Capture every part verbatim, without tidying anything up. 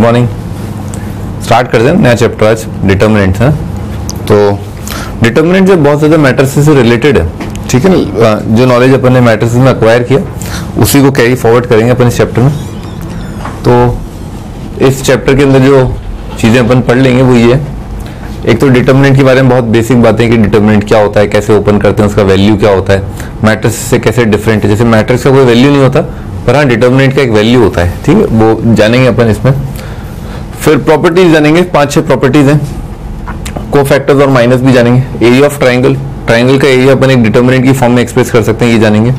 Good morning. Start करते हैं नया चैप्टर आज डिटर्मिनेंट है। तो डिटर्मिनेंट जो बहुत ज़्यादा मैट्रिसेस से रिलेटेड है, ठीक है ना। जो नॉलेज अपन ने मैट्रिसेस में एक्वायर किया उसी को कैरी फॉरवर्ड करेंगे अपन इस चैप्टर में। तो इस चैप्टर के अंदर जो चीज़ें अपन पढ़ लेंगे वो ये, एक तो डिटर्मिनेंट के बारे में बहुत बेसिक बातें कि डिटर्मिनेंट क्या होता है, कैसे ओपन करते हैं, उसका वैल्यू क्या होता है, मैट्रिक्स से कैसे डिफरेंट है। जैसे मैट्रिक्स का कोई वैल्यू नहीं होता पर हाँ डिटर्मिनेंट का एक वैल्यू होता है, ठीक है, वो जानेंगे अपन इसमें। फिर प्रॉपर्टीज जानेंगे, पांच छह प्रॉपर्टीज हैं, कोफैक्टर्स और माइनस भी जानेंगे। एरिया ऑफ ट्राइंगल, ट्राइंगल का एरिया अपन एक डिटर्मिनेंट की फॉर्म में एक्सप्रेस कर सकते हैं, ये जानेंगे।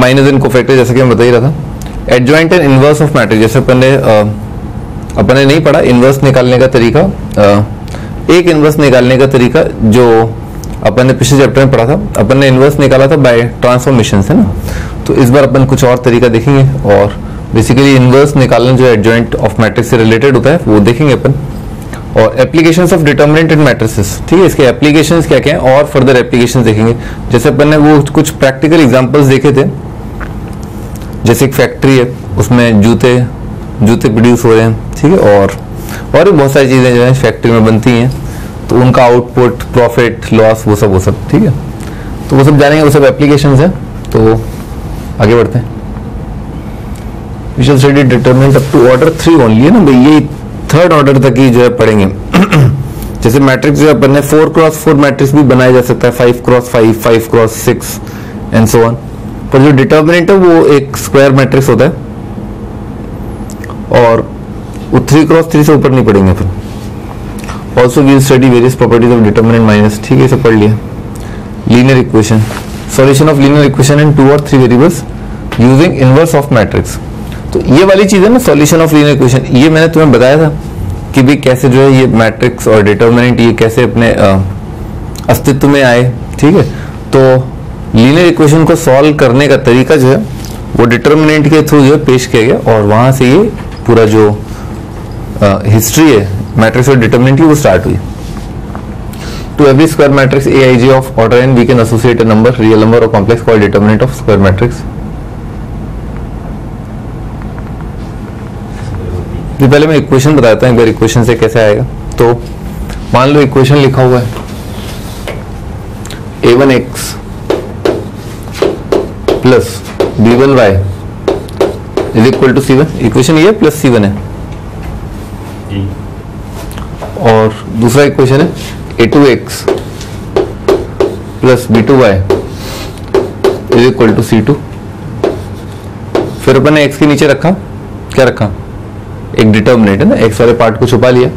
माइनस एंड कोफैक्टर जैसे कि मैं बता ही रहा था। Adjoint and inverse of matrix, जैसे अपन ने अपन ने नहीं पढ़ा इनवर्स निकालने का तरीका, एक इनवर्स निकालने का तरीका जो अपन ने पिछले चैप्टर में पढ़ा था। अपन ने इनवर्स निकाला था बाय ट्रांसफॉर्मेशन से ना, तो इस बार अपन कुछ और तरीका देखेंगे। और बेसिकली इनवर्स निकालना जो एडजॉइंट ऑफ मैट्रिक्स से रिलेटेड होता है वो देखेंगे अपन। और applications of determinant in matrices, ठीक है, इसके एप्लीकेशंस क्या क्या हैं और फर्दर एप्लीकेशंस देखेंगे। जैसे अपन ने वो कुछ प्रैक्टिकल एग्जाम्पल्स देखे थे, जैसे एक फैक्ट्री है उसमें जूते जूते प्रोड्यूस हो रहे हैं, ठीक है, और और बहुत सारी चीज़ें जो है फैक्ट्री में बनती हैं, तो उनका आउटपुट, प्रॉफिट, लॉस, वो सब वो सब ठीक है, तो वो सब जानेंगे, वो सब एप्लीकेशंस हैं। तो आगे बढ़ते हैं। We shall study determinant up to order three only है ना भाई, ये थर्ड ऑर्डर तक ही जो है पढ़ेंगे। जैसे मैट्रिक्स जो अपन ने फोर क्रॉस फोर मैट्रिक्स भी बनाया जा सकता है, five cross five, five cross six and so on. पर जो डिटरमिनेंट है वो एक स्क्वायर मैट्रिक्स होता है और वो थ्री क्रॉस थ्री से ऊपर नहीं पड़ेंगे फिर। Also we study various properties of determinant minus, ठीक है, इसे पढ़ लिया। Linear equation, solution of linear equation in two और three variables using inverse of matrix, तो ये वाली चीज़ है ना, सॉल्यूशन ऑफ लीनियर इक्वेशन। ये मैंने तुम्हें बताया था कि भी कैसे जो है ये मैट्रिक्स और डिटर्मिनेंट ये कैसे अपने अस्तित्व में आए, ठीक है। तो लीनियर इक्वेशन को सॉल्व करने का तरीका जो है वो डिटर्मिनेंट के थ्रू जो है पेश किया गया और वहाँ से ये पूरा जो हिस्ट्री है मैट्रिक्स और डिटर्मिनेंट की वो स्टार्ट हुई। To every square matrix A I ji of order N we can associate a number, real number और complex called determinant of square matrix. तो पहले मैं इक्वेशन बताता हूँ एक बार, इक्वेशन से कैसे आएगा। तो मान लो इक्वेशन लिखा हुआ है ए one X plus B one Y is equal to C one, equation ये प्लस सी वन है। और दूसरा इक्वेशन है ए two X plus B two Y is equal to C two. फिर अपन ने एक्स के नीचे रखा, क्या रखा, एक डिटर्मिनेंट है ना, एक्स वाले पार्ट को छुपा लिया।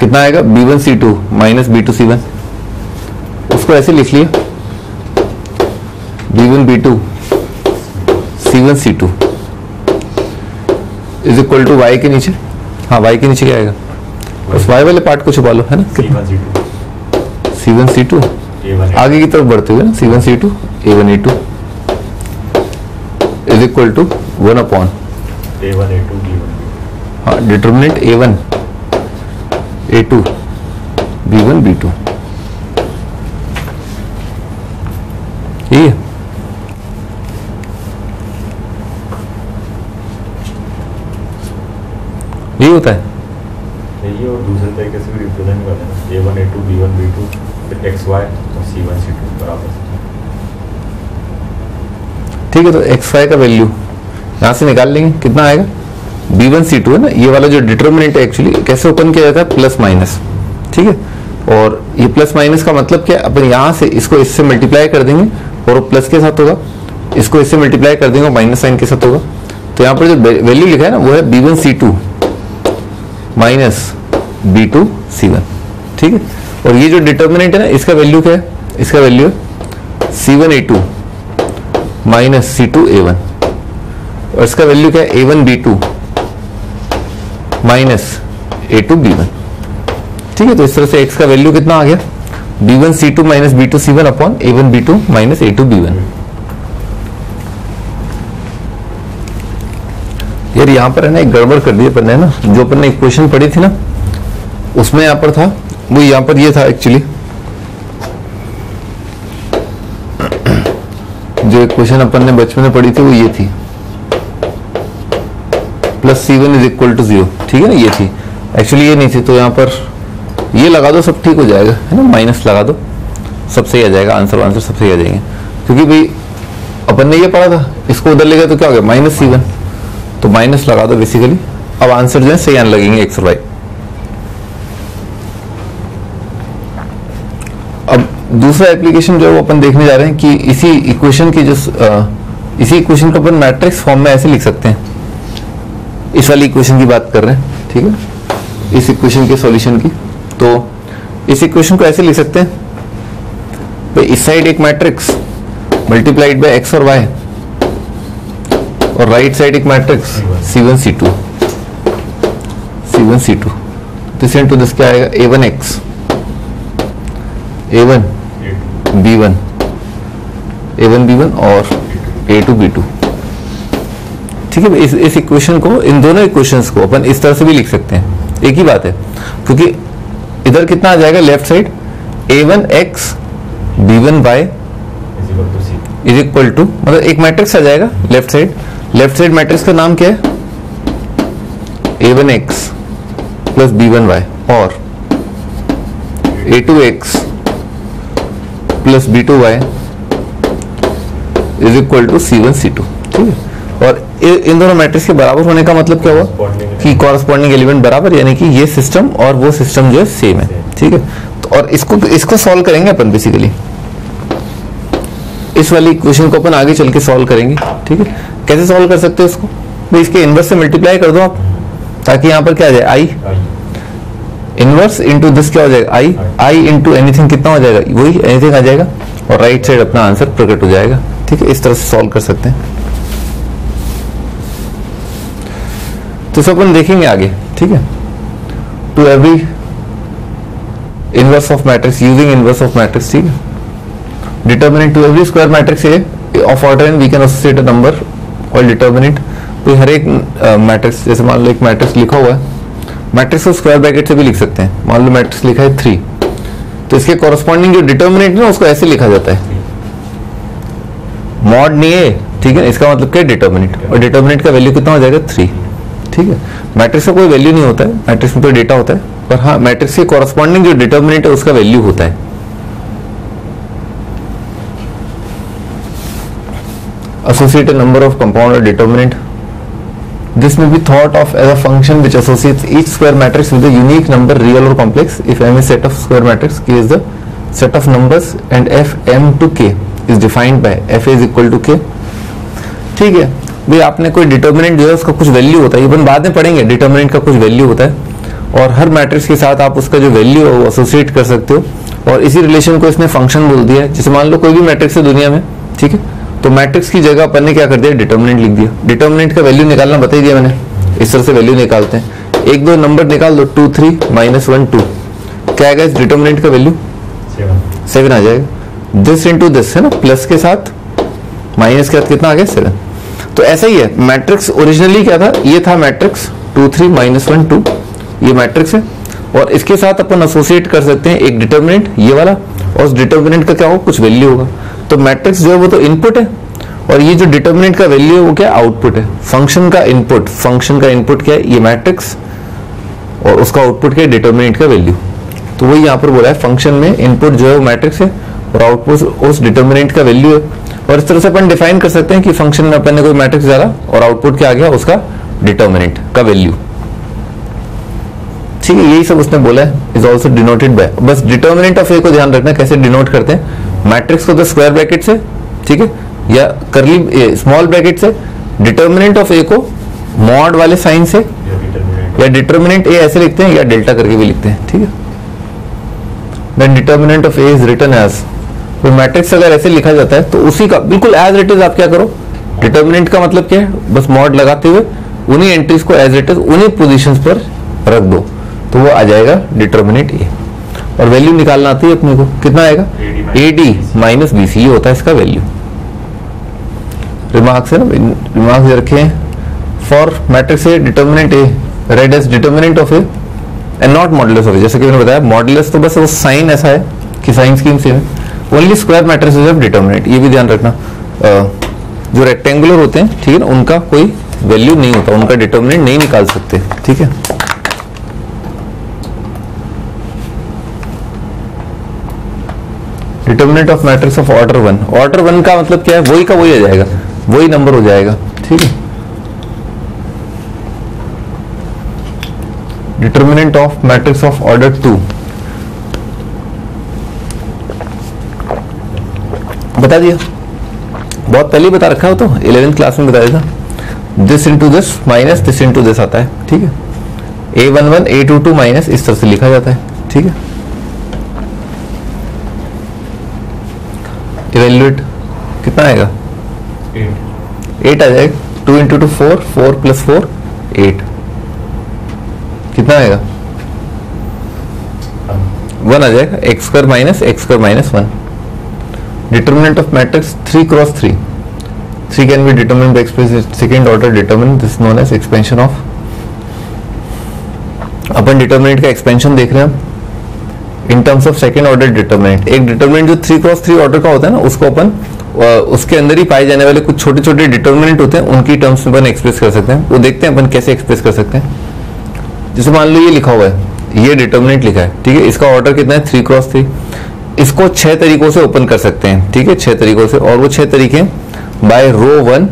कितना आएगा, B one C two minus B two C one, उसको ऐसे लिख लिया B one B two C one C two is equal to Y के नीचे, हाँ वाई के नीचे क्या आएगा, उस वाई वाले पार्ट को छुपा लो है ना, सी वन सी टू आगे की तरफ बढ़ते हुए ना, C one C two A one A two is equal to one upon हाँ determinant A one A two B one B two, ठीक है। ये होता है और दूसरे तरीके से भी रिप्रेजेंट करते हैं, A one A two B one B two फिर एक्स वाई और सी वन सी टू बराबर, ठीक है। तो एक्स वाई का वैल्यू यहाँ से निकाल लेंगे, कितना आएगा बी वन सी टू है ना, ये वाला जो डिटर्मिनेंट है एक्चुअली कैसे ओपन किया जाता है, प्लस माइनस, ठीक है। और ये प्लस माइनस का मतलब क्या, अपन यहाँ से इसको इससे मल्टीप्लाई कर देंगे और वो प्लस के साथ होगा, इसको इससे मल्टीप्लाई कर देंगे माइनस साइन के साथ होगा। तो यहाँ पर जो वैल्यू लिखा है ना वो है B one C two minus B two C one, ठीक है। और ये जो डिटर्मिनेंट है ना इसका वैल्यू क्या है, इसका वैल्यू है सी वन ए टू माइनस सी टू ए वन, और इसका वैल्यू क्या है ए वन बी टू माइनस ए टू बी वन, ठीक है। तो इस तरह से x का वैल्यू कितना आ गया, B one C two minus B two C one upon A one B two minus A two B one. यार यहाँ पर है ना एक गड़बड़ कर दी अपन ने ना, जो अपन ने इक्वेशन पढ़ी थी ना उसमें यहाँ पर था वो, यहाँ पर ये था एक्चुअली जो इक्वेशन अपन ने बचपन में पढ़ी थी वो ये थी, plus C one is equal to zero, ठीक है ना, ये थी एक्चुअली, ये नहीं थी, तो यहाँ पर ये लगा दो सब ठीक हो जाएगा, है ना, माइनस लगा दो सब सही आ जाएगा, आंसर आंसर सब सही आ जाएंगे, क्योंकि भाई अपन ने ये पढ़ा था, इसको उधर ले गए तो क्या हो गया माइनस सी वन, तो माइनस लगा दो बेसिकली, अब आंसर जो है सही आने लगेंगे एक्स और वाई। अब दूसरा एप्लीकेशन जो है वो अपन देखने जा रहे हैं कि इसी इक्वेशन की जो आ, इसी इक्वेशन को अपन मैट्रिक्स फॉर्म में ऐसे लिख सकते हैं, इस वाली इक्वेशन की बात कर रहे हैं, ठीक है, इस इक्वेशन के सॉल्यूशन की, तो इस इक्वेशन को ऐसे लिख सकते हैं, तो इस साइड एक मैट्रिक्स मल्टीप्लाइड बाय एक्स और वाई, और राइट साइड एक matrix C one C two C one C two, this into this क्या आएगा ए one X A one B one A one B one और ए टू बी टू, ठीक है। इस इस इक्वेशन को, इन दोनों इक्वेशंस को अपन इस तरह से भी लिख सकते हैं, एक ही बात है, क्योंकि इधर कितना आ जाएगा left side A one X B one by is equal to, मतलब एक मैट्रिक्स आ जाएगा left side, left side matrix का नाम क्या है ए one x plus B one y और ए two x plus B two y is equal to C one C two, ठीक है, और इन दोनों मैट्रिक्स के बराबर होने का मतलब क्या हुआ कि कॉरस्पॉन्डिंग एलिमेंट बराबर, यानी कि ये सिस्टम और वो सिस्टम जो है सेम है, ठीक है, तो और इसको इसको सॉल्व करेंगे अपन बेसिकली, इस वाली इक्वेशन को अपन आगे चल के सॉल्व करेंगे, ठीक है। कैसे सॉल्व कर सकते हो इसको, भाई इसके इनवर्स से मल्टीप्लाई कर दो आप, ताकि यहाँ पर क्या आ जाए आई, इनवर्स इनटू दिस क्या हो जाएगा आई, आई इनटू एनीथिंग कितना हो जाएगा वही एनीथिंग आ जाएगा, और राइट साइड अपना आंसर प्रकट हो जाएगा, ठीक है। इस तरह से सॉल्व कर सकते हैं, तो सब अपन देखेंगे आगे, ठीक है। To every inverse of matrix using inverse of matrix, ठीक है, determinant to every square matrix A of order N we can associate a number और डिटर्मिनेंट, तो हर एक मैट्रिक्स, जैसे मान लो एक मैट्रिक्स लिखा हुआ है, मैट्रिक्स को स्क्वायर ब्रैकेट से भी लिख सकते हैं, मान लो मैट्रिक्स लिखा है थ्री, तो इसके कॉरस्पॉन्डिंग जो डिटर्मिनेंट है ना उसको ऐसे लिखा जाता है, मॉड नहीं है, ठीक है, इसका मतलब क्या है डिटर्मिनेंट, और डिटर्मिनेंट का वैल्यू कितना हो जाएगा थ्री, ठीक है। मैट्रिक्स का कोई वैल्यू नहीं होता है, मैट्रिक्स में तो डेटा होता है, पर हाँ मैट्रिक्स के कॉरस्पॉन्डिंग जो डिटर्मिनेंट है उसका वैल्यू होता है। Associate a number of compound or determinant. This may be thought of as a function which associates each square matrix with a unique number, real or complex. If M is set of square matrix, K is the set of numbers, and F M to K is defined by F is equal to K. ठीक है भाई, आपने कोई determinant दिया उसका कुछ value होता है, इवन बाद में पढ़ेंगे डिटर्मिनेंट का कुछ वैल्यू होता है, और हर मैट्रिक्स के साथ आप उसका जो वैल्यू है वो एसोसिएट कर सकते हो, और इसी रिलेशन को इसने फंक्शन बोल दिया है। जैसे मान लो कोई भी मैट्रिक्स है दुनिया में, ठीक है, तो मैट्रिक्स की जगह अपन ने क्या कर दिया डिटर्मिनेंट लिख दिया, डिटर्मिनेंट का वैल्यू निकालना बता ही दिया मैंने, इस तरह से वैल्यू निकालते हैं, एक दो नंबर निकाल दो, two three minus one two, क्या आएगा इस डिटर्मिनेंट का वैल्यू सेवन आ जाएगा, दिस इंटू दिस है ना, प्लस के साथ माइनस के साथ कितना आ गया सेवन। तो ऐसा ही है, मैट्रिक्स ओरिजिनली क्या था, ये था matrix two three minus one two, ये मैट्रिक्स है, और इसके साथ अपन एसोसिएट कर सकते हैं एक डिटर्मिनेंट ये वाला, और उस डिटर्मिनेंट का क्या होगा कुछ वैल्यू होगा, तो मैट्रिक्स जो है वो तो इनपुट है, और ये जो डिटर्मिनेंट का वैल्यू है वो क्या आउटपुट है, फंक्शन का इनपुट, फंक्शन का इनपुट क्या है ये मैट्रिक्स, और उसका आउटपुट क्या है डिटर्मिनेंट का वैल्यू, तो वही यहाँ पर बोला है, फंक्शन में इनपुट जो है वो मैट्रिक्स है और आउटपुट उस डिटर्मिनेंट का वैल्यू है, और इस तरह से अपन डिफाइन कर सकते हैं कि फंक्शन में अपन ने कोई मैट्रिक्स डाला और आउटपुट क्या आ गया उसका डिटर्मिनेंट का वैल्यू, ठीक है, यही सब उसने बोला है। इज ऑल्सो डिनोटेड बाय, बस डिटर्मिनेंट ऑफ ए को ध्यान रखना कैसे डिनोट करते हैं, मैट्रिक्स को तो स्क्वायर ब्रैकेट से, ठीक है, या करली स्मॉल ब्रैकेट से, डिटर्मिनेंट ऑफ ए को मॉड वाले साइन से, या डिटर्मिनेंट ए ऐसे लिखते हैं, या डेल्टा करके भी लिखते हैं, ठीक है। Then determinant of A is written as, तो मैट्रिक्स अगर ऐसे लिखा जाता है तो उसी का बिल्कुल एज इट इज आप क्या करो, डिटर्मिनेंट का मतलब क्या है बस मॉड लगाते हुए उन्हीं एंट्रीज को एज इट इज उन्हीं पोजिशन पर रख दो, तो वो आ जाएगा डिटर्मिनेंट ए, और वैल्यू निकालना आती है अपने को, कितना आएगा a d minus b c, ये होता है इसका वैल्यू। रिमार्क्स है ना, रिमार्क्स रखे हैं, for matrix A determinant A read as determinant of A and not modulus of A, जैसे कि मैंने बताया मॉडुलस तो बस वो साइन ऐसा है कि साइन स्कीम सेम है, only square matrix of determinant, ये भी ध्यान रखना, जो रेक्टेंगुलर होते हैं, ठीक है ना, उनका कोई वैल्यू नहीं होता, उनका डिटर्मिनेंट नहीं निकाल सकते। ठीक है, determinant of matrix of order one, order one का मतलब क्या है, वही का वही आ जाएगा, वही नंबर हो जाएगा। ठीक है, determinant of matrix of order two, बता दिया, बहुत पहले ही बता रखा हो तो इलेवेंथ क्लास में बता देगा, this into this minus this into this आता है। ठीक है, ए वन वन ए टू टू माइनस इस तरह से लिखा जाता है। ठीक है, इवेल्युएट कितना आएगा, एट आ जाएगा, two into two four, four plus four eight, कितना आएगा वन आ जाएगा, x square minus x square minus one. Determinant of matrix three cross three, three can be determinant by expansion second order determinant, this known as expansion of, अपन determinant का expansion देख रहे हैं in terms of second order determinant. एक determinant जो three cross three order का होता है ना, उसको अपन उसके अंदर ही पाए जाने वाले कुछ छोटे छोटे डिटर्मिनेंट होते हैं, उनकी टर्म्स में अपन एक्सप्रेस कर सकते हैं। वो देखते हैं अपन कैसे एक्सप्रेस कर सकते हैं। जैसे मान लो ये लिखा हुआ है, ये डिटर्मिनेंट लिखा है, ठीक है, इसका ऑर्डर कितना है, थ्री क्रॉस थ्री। इसको छह तरीकों से ओपन कर सकते हैं, ठीक है, छह तरीकों से, और वो छह तरीके बाय रो वन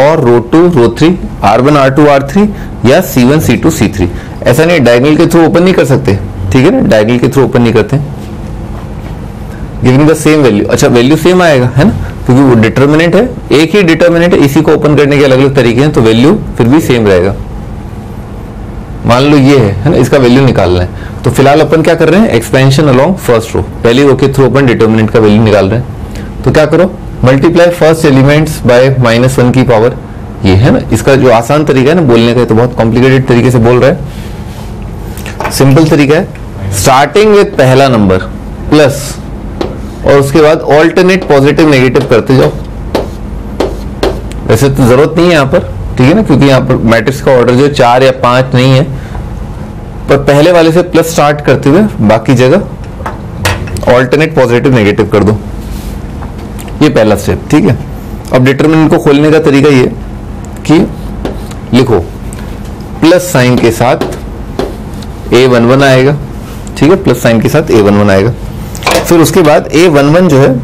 और row two row three, R one R two R three या C one C two C three. ऐसा नहीं डायगोनल के थ्रू ओपन नहीं कर सकते, ठीक है ना, डायगोनल के थ्रू ओपन नहीं करते, गिविंग द सेम वैल्यू। अच्छा, वैल्यू सेम आएगा है ना, क्योंकि वो डिटर्मिनेंट है, एक ही डिटर्मिनेंट है, इसी को ओपन करने के अलग अलग तरीके हैं, तो वैल्यू फिर भी सेम रहेगा। मान लो ये है, है ना, इसका वैल्यू निकालना है, तो फिलहाल अपन क्या कर रहे हैं, एक्सपेंशन अलॉन्ग फर्स्ट रो, पहली रो के थ्रू अपन डिटर्मिनेंट का वैल्यू निकाल रहे हैं। तो क्या करो, multiply first elements by minus one की पावर, ये है ना इसका जो आसान तरीका है ना बोलने का, तो बहुत कॉम्प्लिकेटेड तरीके से बोल रहा है, सिंपल तरीका है, स्टार्टिंग विद पहला नंबर प्लस और उसके बाद ऑल्टरनेट पॉजिटिव नेगेटिव करते जाओ। वैसे तो जरूरत नहीं है यहाँ पर, ठीक है ना, क्योंकि यहाँ पर मैट्रिक्स का ऑर्डर जो चार या पांच नहीं है, पर पहले वाले से प्लस स्टार्ट करते हुए बाकी जगह ऑल्टरनेट पॉजिटिव नेगेटिव कर दो, ये पहला स्टेप। ठीक है, अब डिटर्मिनेंट को खोलने का तरीका ये कि लिखो प्लस साइन के साथ ए वन वन आएगा, ठीक है, प्लस साइन के साथ ए वन वन आएगा, फिर उसके बाद ए वन वन जो है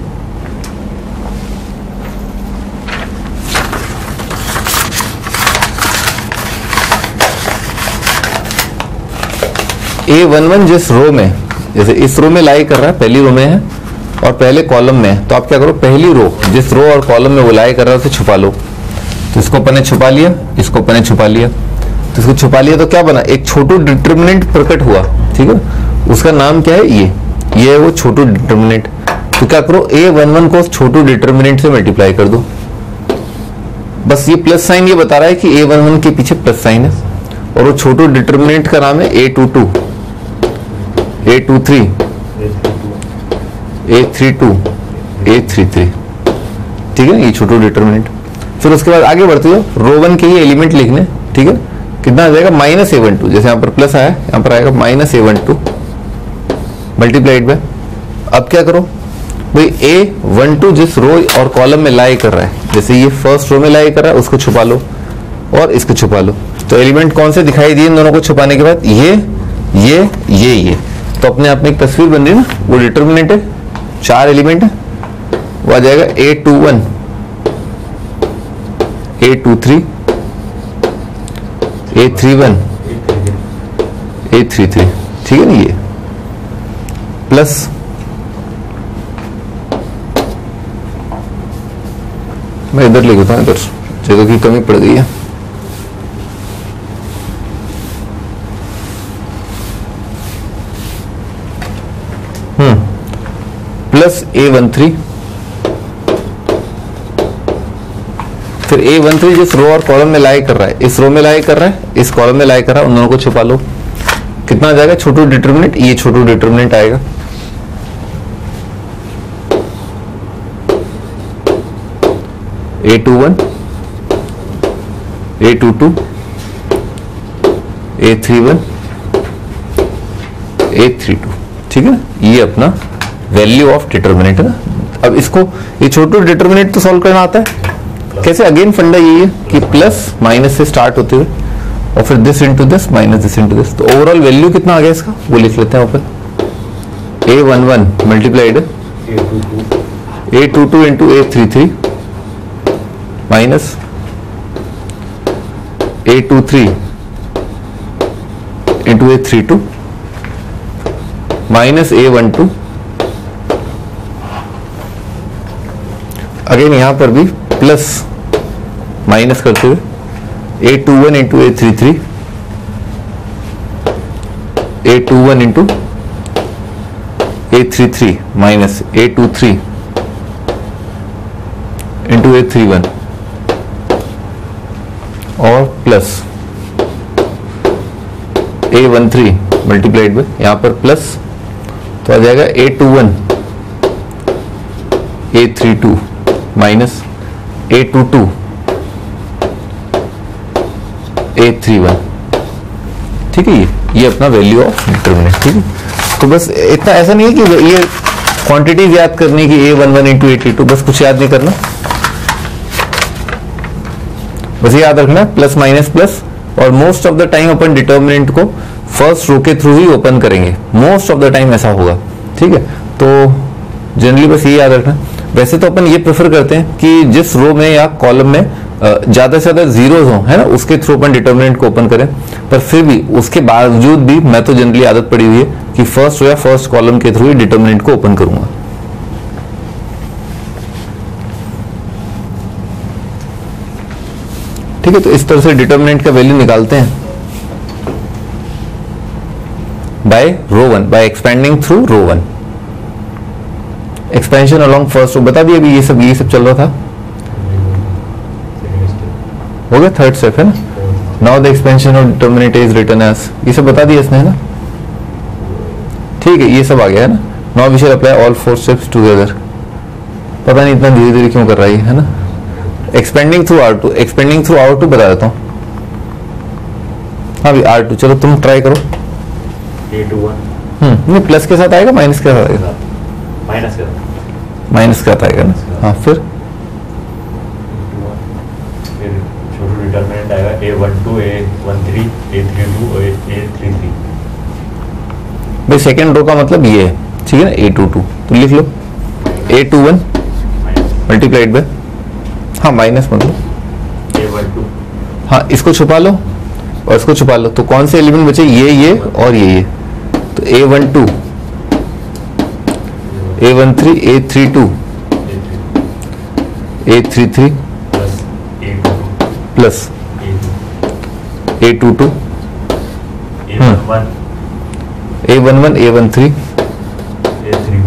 ए वन वन जिस रो में, जैसे इस रो में लाई कर रहा है, पहली रो में है और पहले कॉलम में है, तो आप क्या करो, पहली रो जिस रो और कॉलम में वो लाई कर रहा है उसे छुपा लो। तो इसको अपन ने छुपा लिया, इसको अपन ने छुपा लिया, तो इसको छुपा लिया, तो क्या बना, एक छोटू डिटर्मिनेंट प्रकट हुआ, ठीक है, उसका नाम क्या है, ये ये है वो छोटू डिटर्मिनेंट। तो क्या करो, ए वन वन को छोटू डिटर्मिनेंट से मल्टीप्लाई कर दो, बस ये प्लस साइन ये बता रहा है कि ए वन वन के पीछे प्लस साइन है, और वो छोटू डिटर्मिनेंट का नाम है ए टू टू, ए टू थ्री, ए थ्री टू, ए थ्री थ्री, ठीक है, ये छोटू डिटर्मिनेंट। फिर उसके बाद आगे बढ़ते हो, रो वन के ही एलिमेंट लिखने, ठीक है, कितना आ जाएगा, माइनस ए वन टू, जैसे यहाँ पर प्लस आया यहाँ पर आएगा minus a one two multiplied by, अब क्या करो भाई, ए वन टू जिस रो और कॉलम में लाई कर रहा है, जैसे ये फर्स्ट रो में लाई कर रहा है, उसको छुपा लो और इसको छुपा लो। तो एलिमेंट कौन से दिखाई दिए इन दोनों को छुपाने के बाद, ये ये ये ये तो अपने आप में एक तस्वीर बन रही है ना, वो डिटर्मिनेंट है, चार एलिमेंट है, वो आ जाएगा a two one, A two three, A three one, A three three, ठीक है ना, ये प्लस मैं इधर लिख देता हूं, इधर जगह की कमी पड़ गई है, hmm plus a one three, फिर ए वन थ्री जिस रो और कॉलम में लाई कर रहा है, इस रो में लाई कर रहा है, इस कॉलम में लाई कर रहा है, उन दोनों को छुपा लो, कितना आ जाएगा, छोटू डिटर्मिनेंट, ये छोटू डिटर्मिनेंट आएगा। A two one, A two two, A three one, A three two, ठीक है, ये अपना वैल्यू ऑफ डिटर्मिनेंट है ना। अब इसको ये छोटू डिटर्मिनेंट तो सॉल्व करना आता है, कैसे? अगेन फंडा यही है कि प्लस माइनस से स्टार्ट होते हुए और फिर this into this minus this into this. तो ओवरऑल वैल्यू कितना आ गया इसका वो लिख लेते हैं अपन। A one one multiplied a two two into a three three minus A two three into a three two minus a one two. Again यहां पर भी प्लस माइनस करते हुए a two one into a three three A two one into a three three minus A two three into a three one और plus a one three multiplied by यहाँ पर plus तो आ जाएगा a two one A three two minus A two two A three one. ठीक है, ये ये अपना वैल्यू ऑफ डिटरमिनेंट। ठीक है, तो बस इतना, ऐसा नहीं है कि ये क्वांटिटीज याद करने की a one one into a three two, बस कुछ याद नहीं करना, बस याद रखना प्लस माइनस प्लस। और मोस्ट ऑफ द टाइम अपन डिटरमिनेंट को फर्स्ट रो के थ्रू ही ओपन करेंगे, मोस्ट ऑफ द टाइम ऐसा होगा। ठीक है, तो जनरली बस ये याद रखना। वैसे तो अपन ये प्रेफर करते हैं कि जिस रो में या कॉलम में ज्यादा से ज्यादा जीरोस हो, है ना, उसके थ्रू अपन डिटरमिनेंट को ओपन करें, पर फिर भी उसके बावजूद भी मैं तो जनरली आदत पड़ी हुई है कि फर्स्ट रो या फर्स्ट कॉलम के थ्रू ही डिटरमिनेंट को ओपन करूंगा। ठीक है, तो इस तरह से डिटरमिनेंट का वैल्यू निकालते हैं by row one, by expanding through row one, expansion along first row. बता भी अभी ये सब ये सब चल रहा था, हो गया थर्ड स्टेप, है ना। Now the expansion of determinant is written as, ये सब बता दिया इसने, है ना। ठीक है, ये सब आ गया, है ना। Now we shall apply all four steps together. पता नहीं इतना धीरे धीरे क्यों कर रहा है, है ना। Expanding through R two, expanding through R two बता देता हूँ। हाँ भाई आर टू, चलो तुम ट्राई करो। हम्म, नहीं प्लस के साथ आएगा, माइनस के साथ आएगा, माइनस का माइनस का आएगा ना। हाँ, फिर छोटू डिटरमिनेंट आएगा ए वन टू ए वन थ्री ए थ्री टू और ए थ्री थ्री। भाई सेकंड रो का मतलब ये है, ठीक है ना, ए टू टू। तो लिख लो a two one multiplied by, हाँ माइनस मतलब ए वन टू। हाँ, इसको छुपा लो और इसको छुपा लो, तो कौन से एलिमेंट बचे? ये ये और ये ये। तो a one two A one three A three two A three three plus a two two A one one A one three A three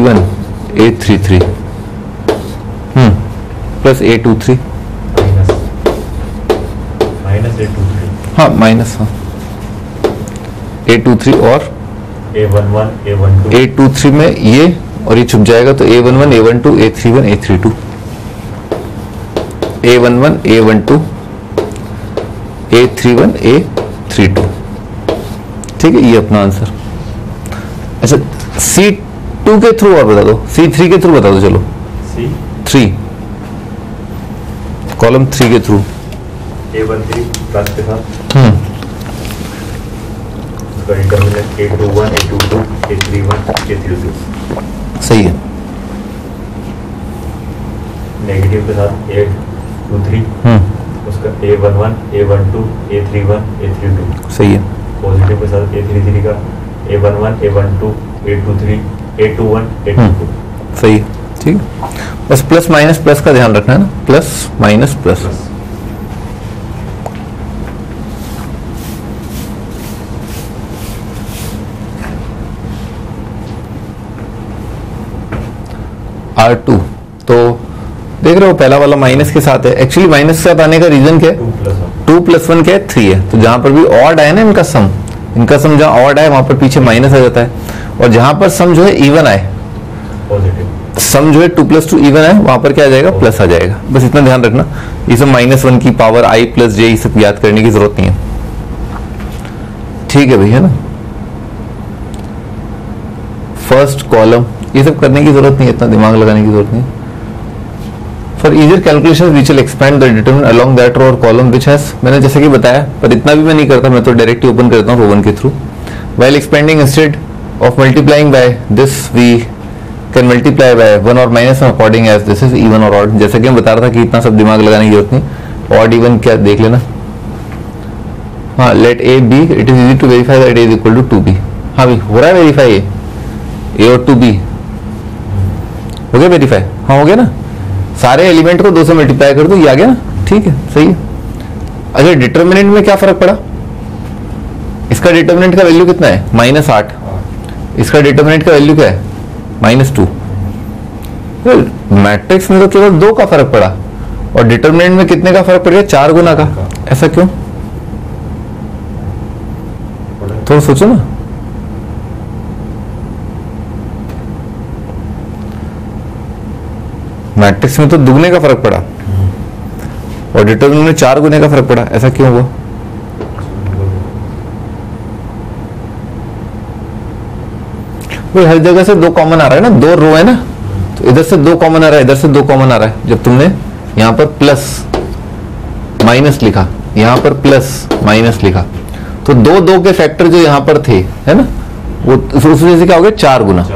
one A three three plus a two three minus A two three, हाँ minus, हाँ a two three और a one one, A one two, A two three में ये और ये छुप जाएगा, तो a one one, A one two, A three one, A three two, A one one, A one two, A three one, A three two. ठीक है, ये अपना आंसर। अच्छा, सी टू के थ्रू और बता दो, सी थ्री के थ्रू बता दो, चलो सी थ्री कॉलम थ्री के through a one three plus के साथ hmm a two one, A two two, A three one, A three two. सही है, नेगेटिव के साथ ए टू थ्री, हम्म, उसका a one one, A one two, A three one, A three two. सही है, positive के साथ ए थ्री थ्री का a one one, A one two, A two three, A two one, A two two. सही है, ठीक है, बस प्लस माइनस प्लस का ध्यान रखना है ना, plus minus plus. R two, तो देख रहे हो पहला वाला माइनस के साथ है। एक्चुअली माइनस के साथ आने का रीजन क्या है? टू प्लस वन क्या है? थ्री है। तो जहां पर भी ऑड आए ना इनका सम, इनका सम जहां ऑड आए वहां पर पीछे माइनस आ जाता है, और जहां पर सम जो है इवन आए, पॉजिटिव सम जो है टू प्लस टू इवन आए, वहां पर क्या आ जाएगा? प्लस आ जाएगा। बस इतना ध्यान रखना, ये सब माइनस वन की पावर आई प्लस जे, ये सब याद करने की जरूरत नहीं है। ठीक है भाई, है ना। फर्स्ट कॉलम ये सब करने की जरूरत नहीं है, इतना दिमाग लगाने की जरूरत नहीं। For easier calculations, we shall expand the determinant along that row or column which has, मैंने जैसे कि बताया, पर इतना भी मैं नहीं करता, मैं तो डायरेक्टली ओपन करता हूँ रो वन के through. While expanding, instead of multiplying by this, we can multiply by one or minus according as this is even or odd। जैसे कि मैं बता रहा था कि इतना सब दिमाग लगाने की जरूरत नहीं, odd even क्या देख लेना। हाँ, let a be, it is easy to verify that a is equal to two b। हाँ भाई, हो रहा है वेरीफाई a और two b हो गया वेरीफाई। हाँ हो गया ना, सारे एलिमेंट को दो से मल्टीप्लाई कर दो, ये आ गया ना, ठीक है, सही है। अच्छा, डिटर्मिनेंट में क्या फर्क पड़ा? इसका डिटर्मिनेंट का वैल्यू कितना है? माइनस आठ। इसका डिटर्मिनेंट का वैल्यू क्या है? Minus to. मैट्रिक्स में तो केवल दो का फर्क पड़ा और डिटर्मिनेंट में कितने का फर्क पड़ गया? चार गुना का। ऐसा क्यों? थोड़ा सोचो ना। मैट्रिक्स में तो दुगने का फर्क पड़ा और डिटरमिनेंट में चार गुने का फर्क पड़ा, ऐसा क्यों हुआ? वो हर जगह से दो कॉमन आ रहा है ना, दो रो है ना, तो इधर से दो कॉमन आ रहा है, इधर से दो कॉमन आ रहा है। जब तुमने यहाँ पर प्लस माइनस लिखा, यहाँ पर प्लस माइनस लिखा, तो दो दो के फैक्टर जो यहाँ पर थे, है ना, वो उसमें से क्या हो गया? चार गुना।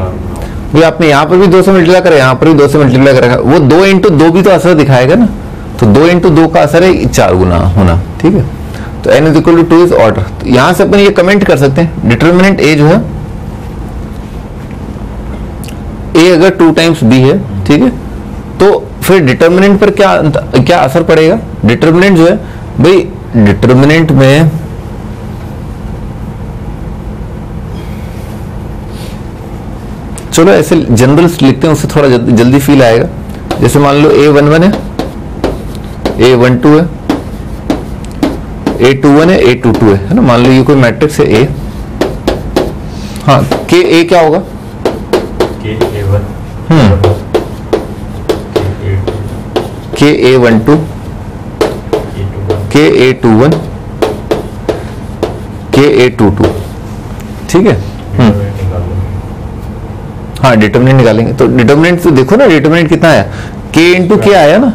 वो आपने यहाँ पर भी दो से मल्टीप्लाई करा, यहाँ पर भी दो से मल्टीप्लाई करा, वो दो इंटू दो भी तो असर दिखाएगा ना, तो दो इंटू दो का असर है चार गुना होना, ठीक है। तो n is equal to two is order. तो यहाँ से अपन ये कमेंट कर सकते हैं, डिटर्मिनेंट a जो है, a अगर टू टाइम्स b है, ठीक है, तो फिर डिटर्मिनेंट पर क्या क्या असर पड़ेगा? डिटर्मिनेंट जो है भाई, डिटर्मिनेंट में चलो ऐसे जनरल लिखते हैं, उससे थोड़ा जल्दी, जल्दी फील आएगा। जैसे मान लो ए वन वन है, ए वन टू है, ए टू वन है, ए टू टू है, है ना, मान लो ये कोई मैट्रिक्स है ए। हाँ, के ए क्या होगा? के ए वन, हम्म, के ए one to, k a two one, के ए टू टू, ठीक है। हम्म, हाँ, डिटर्मिनेंट निकालेंगे तो डिटर्मिनेंट तो देखो ना, डिटर्मिनेंट कितना आया? k इंटू के आया ना,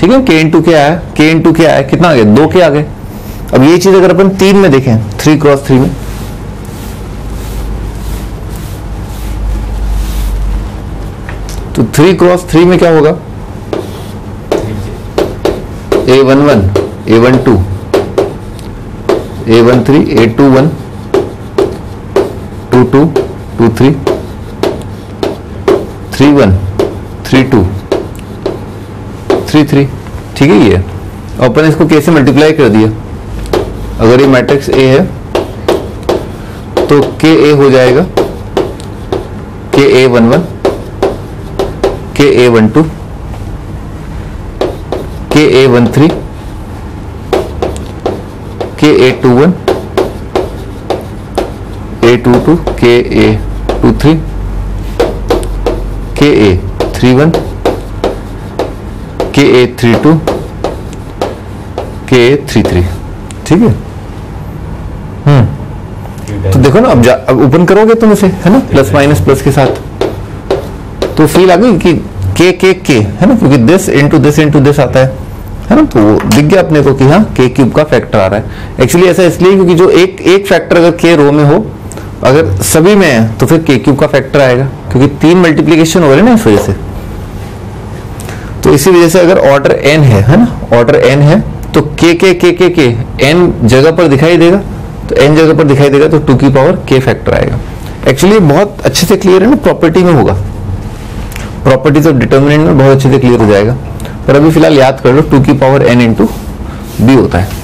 ठीक है, k इंटू के आया, k इंटू के आया, कितना आ गया? दो के आ गए। अब ये चीज अगर अपन तीन में देखें, थ्री क्रॉस थ्री में, तो थ्री क्रॉस थ्री में क्या होगा? A one one, A one two, A one three, A two one, two two, two three, three one, three two, three three, ठीक है। ये अपन इसको कैसे मल्टीप्लाई कर दिया? अगर ये मैट्रिक्स ए है तो के ए हो जाएगा के ए वन वन, के ए one to, k A one three, k a two one, A two two, k a two three, k A three one, के A three to, k A three three, ठीक है। हम्म, तो देखो ना, अब अब ओपन करोगे तुम इसे, है ना, प्लस माइनस प्लस के साथ, तो फील आ गई कि के के के है ना, क्योंकि this into this into this आता है, है ना, तो वो दिख गया अपने को कि हाँ के क्यूब का फैक्टर आ रहा है। एक्चुअली ऐसा इसलिए क्योंकि जो एक एक फैक्टर अगर के रो में हो, अगर सभी में है, तो फिर के क्यूब का फैक्टर आएगा, क्योंकि तीन मल्टीप्लिकेशन हो रहे हैं ना इस वजह से। तो इसी वजह से अगर ऑर्डर एन है, है ना, ऑर्डर एन है, तो के के के के के एन जगह पर दिखाई देगा, तो एन जगह पर दिखाई देगा, तो टू की पावर के फैक्टर आएगा। एक्चुअली बहुत अच्छे से क्लियर है ना, प्रॉपर्टी में होगा, प्रॉपर्टी तो डिटर्मिनेंट में बहुत अच्छे से क्लियर हो जाएगा, पर अभी फिलहाल याद कर लो, टू की पावर एन इंटू बी होता है।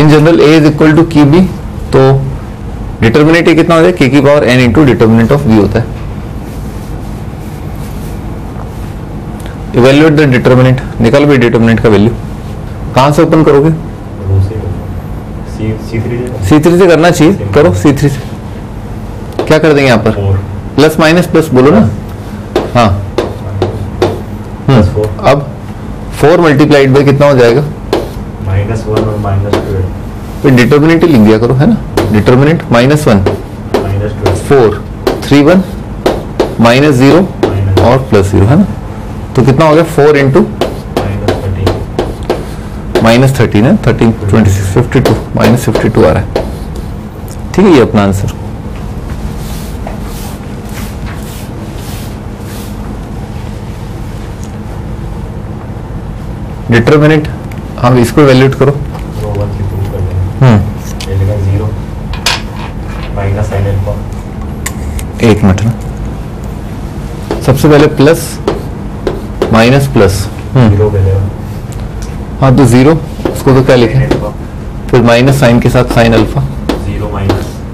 In general a is equal to k b, तो डिटर्मिनेंट कितना हो जाए? के की power n into determinant of b होता है। इवेल्युएट द डिटर्मिनेंट, निकाल भी डिटर्मिनेंट का वैल्यू। कहाँ से ओपन करोगे? सी थ्री से करना चाहिए, करो सी थ्री से। क्या कर देंगे यहाँ पर? प्लस माइनस प्लस बोलो ना, हाँ। अब फोर मल्टीप्लाइड बाई कितना हो जाएगा? माइनस वन और माइनस ट्वेल्व। फिर डिटर्मिनेंट ही लिख दिया करो, है ना। Determinant minus one minus twelve, four three one minus zero और प्लस जीरो, है ना। तो कितना हो गया फोर इंटू माइनस थर्टीन है, thirteen twenty six fifty two minus fifty two आ रहा है। ठीक है, ये अपना आंसर। डिटर्मिनेंट आप इसको वैल्यूट करो, एक मिनट ना, सबसे पहले प्लस माइनस प्लस, हाँ तो जीरो, उसको तो क्या लिखे, फिर माइनस साइन के साथ साइन अल्फा,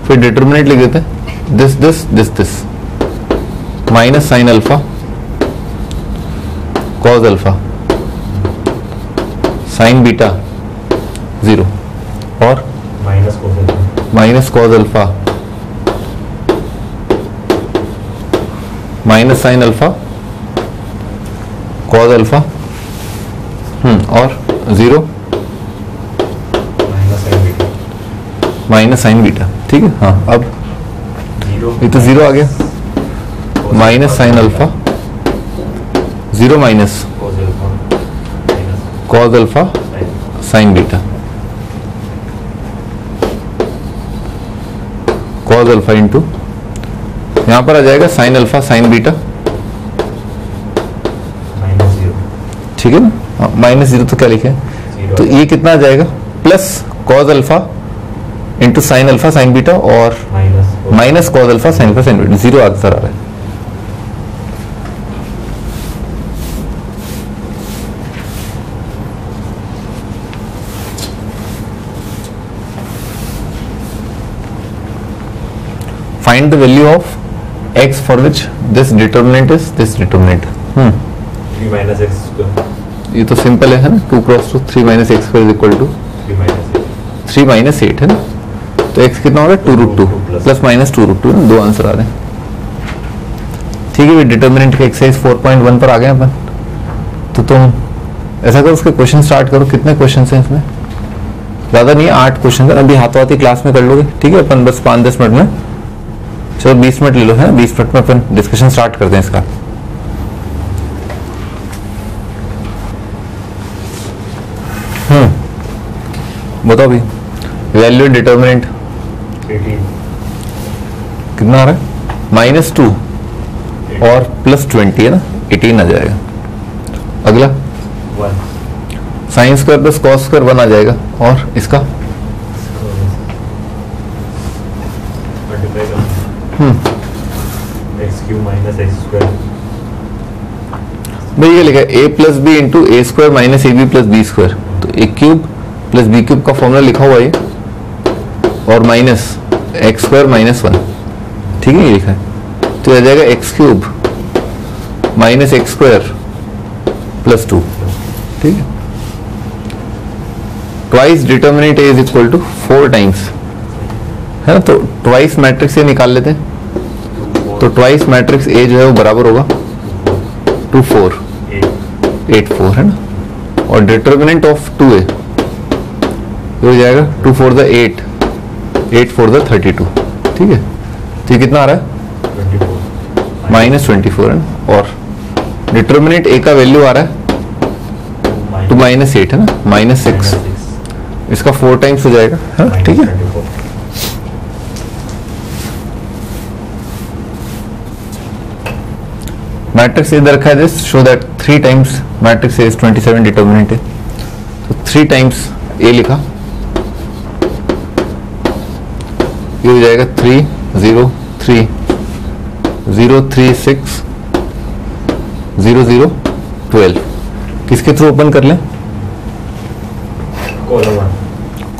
फिर डिटर्मिनेंट लिख देते हैं this this this this, minus sine alpha cos alpha sine beta zero और minus cos alpha minus sine alpha cos alpha hmm और जीरो माइनस साइन बीटा। ठीक है, हाँ अब ये तो जीरो आ गया, minus sine alpha zero minus cos alpha sine beta, cos alpha into यहां पर आ जाएगा sine alpha sine beta minus zero. ठीक है ना, माइनस जीरो तो क्या लिखे, तो ये कितना आ जाएगा plus cos alpha into sine alpha sine beta और minus cos alpha sine alpha sine beta, zero answer आ रहा है। Find the value of x for which this determinant is this determinant. Hmm. Three minus x square. ये तो simple है ना, two cross two three minus x square is equal to three minus eight, है ना। तो x कितना हो रहा है two root two plus minus two root two, दो आंसर आ रहे हैं। ठीक है, डिटर्मिनेंट का एक्सरसाइज फोर पॉइंट वन पर आ गए अपन। तो तुम ऐसा करो, उसके क्वेश्चन स्टार्ट करो। कितने क्वेश्चन हैं इसमें, ज़्यादा नहीं, आठ क्वेश्चन है। अभी हाथों हाथी क्लास में कर लोगे। ठीक है, अपन बस पाँच दस मिनट में, चलो बीस मिनट ले लो, है ना। बीस मिनट में अपन डिस्कशन स्टार्ट करते हैं इसका। हम्म बताओ भी, वैल्यू डिटर्मिनेंट कितना आ रहा है, माइनस टू और प्लस ट्वेंटी, है ना, एटीन आ जाएगा। अगला sine square plus cos square one आ जाएगा, और इसका भाई ये लिखा है a plus b into a square minus a b plus b square. तो a cube plus b cube का फॉर्मूला लिखा हुआ है और minus x square minus one. ठीक है, ये लिखा है तो आ जाएगा x cube minus x square plus two. ठीक है, twice determinant A is equal to four times, है ना। तो ट्वाइस मैट्रिक्स ये निकाल लेते हैं, तो ट्वाइस मैट्रिक्स ए जो है वो बराबर होगा टू फोर एट फोर, है ना। और डिटर्मिनेंट ऑफ टू ए हो जाएगा two four the eight eight four the thirty two. ठीक है, तो ये कितना आ रहा है माइनस ट्वेंटी फोर, है ना। और डिटर्मिनेंट ए का वैल्यू आ रहा है टू माइनस एट, है ना, माइनस सिक्स, इसका फोर टाइम्स हो जाएगा, है ना। ठीक है, मैट्रिक्स ए रखा है this, show that three times matrix A is twenty seven determinant है। तो थ्री टाइम्स ए लिखा, ये हो जाएगा three zero three zero three six zero zero twelve. किसके थ्रू ओपन कर लें, कॉलम वन,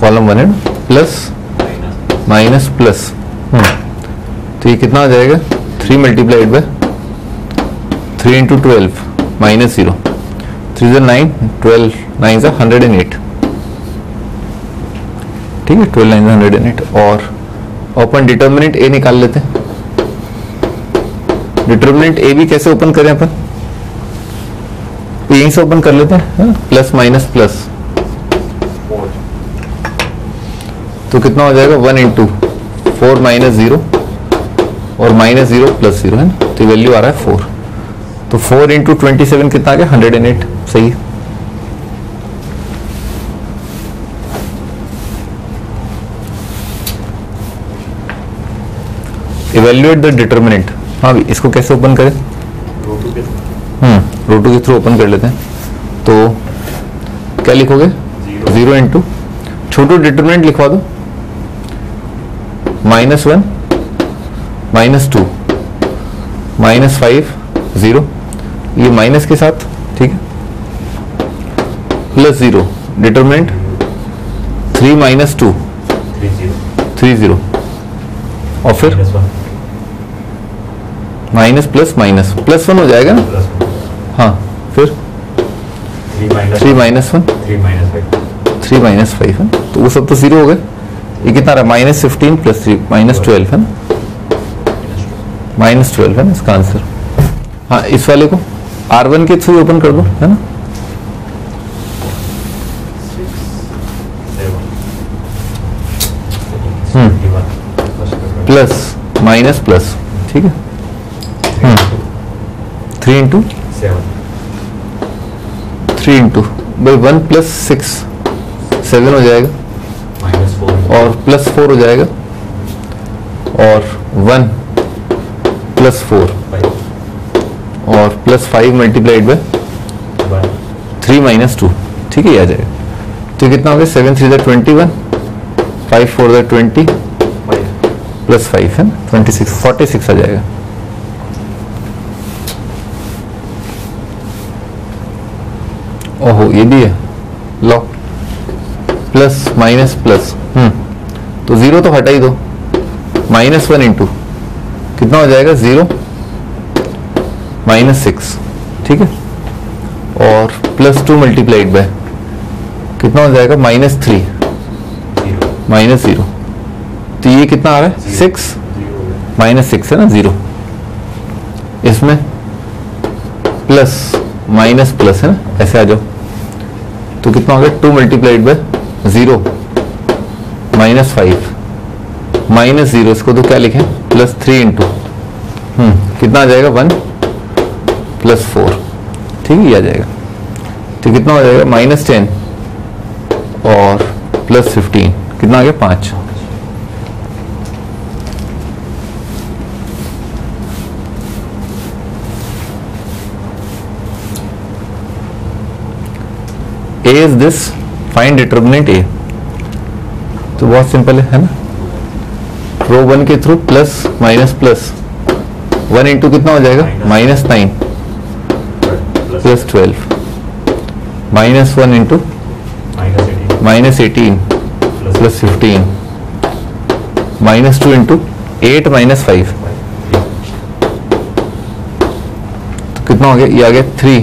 कॉलम वन है ना, प्लस माइनस प्लस, तो ये कितना आ जाएगा three multiplied by three into twelve minus zero, three जो नाइन, ट्वेल्व नाइन जो हंड्रेड एंड एट। ठीक है, ट्वेल्व नाइन जो हंड्रेड एंड एट। और अपन डिटर्मिनेंट ए निकाल लेते हैं। डिटर्मिनेंट ए भी कैसे ओपन करें अपन, यहीं से ओपन कर लेते हैं, प्लस माइनस प्लस, तो कितना हो जाएगा one into four minus zero और माइनस जीरो प्लस जीरो है ना, तो वैल्यू आ रहा है फोर। तो फोर इंटू ट्वेंटी सेवन कितना आ गया हंड्रेड एंड एट, सही है। इवेल्युएट द डिटर्मिनेंट, हाँ भी इसको कैसे ओपन करें, हम्म रोटू के थ्रू ओपन कर लेते हैं। तो क्या लिखोगे जीरो इंटू छोटू डिटर्मिनेंट लिखवा दो minus one minus two minus five zero, ये माइनस के साथ ठीक है, plus zero determinant three minus two three zero और फिर minus plus minus plus one हो जाएगा ना, हाँ फिर three minus one three minus five है, तो वो सब तो जीरो हो गए। ये कितना रहा minus fifteen plus three minus twelve है ना, माइनस ट्वेल्व है ना इसका आंसर। हाँ इस वाले को आर वन के थ्रू ओपन कर दो है ना, प्लस माइनस प्लस ठीक है, three into seven three into भाई वन प्लस सिक्स सेवन हो जाएगा माइनस फोर और प्लस फोर हो जाएगा और वन प्लस फोर और plus five multiplied by three minus two ठीक है, ये आ जाएगा। तो कितना हो गया seven three the twenty one five four the twenty plus five है ट्वेंटी सिक्स फोर्टी सिक्स आ जाएगा। ओहो ये भी है लो प्लस माइनस प्लस हम्म तो जीरो तो हटा ही दो, माइनस वन इंटू कितना हो जाएगा जीरो माइनस सिक्स ठीक है और प्लस टू मल्टीप्लाइड बाय कितना हो जाएगा माइनस थ्री माइनस जीरो, तो ये कितना आ रहा है सिक्स माइनस सिक्स है ना जीरो, इसमें प्लस माइनस प्लस है ना ऐसे आ जाओ, तो कितना हो गया two multiplied by zero minus five minus zero, इसको तो क्या लिखें प्लस थ्री इंटू हम्म कितना आ जाएगा वन प्लस फोर ठीक है, ये आ जाएगा। तो कितना हो जाएगा माइनस टेन और प्लस फिफ्टीन कितना आ गया पाँच। A is this, find determinant A, तो बहुत सिंपल है ना, रो वन के थ्रू plus minus plus one into कितना हो जाएगा minus nine plus twelve minus one into minus eighteen plus fifteen minus two into eight minus five, तो कितना हो गया ये आ गया थ्री,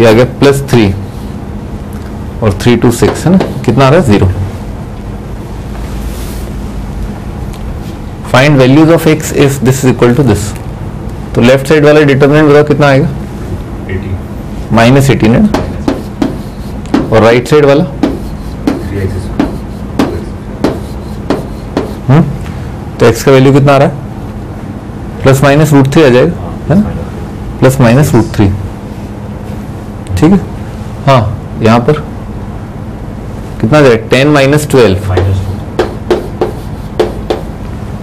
ये आ गया प्लस थ्री और थ्री टू सिक्स है ना कितना आ रहा है zero. Find values of X if this is equal to this, तो लेफ्ट साइड वाला डिटरमिनेंट बताओ कितना आएगा एटीन माइनस एटीन है ना, और राइट साइड वाला हम्म तो एक्स का वैल्यू कितना आ रहा है प्लस माइनस रूट थ्री आ जाएगा है ना, प्लस माइनस रूट थ्री ठीक है। हाँ यहाँ पर कितना जाए टेन माइनस ट्वेल्व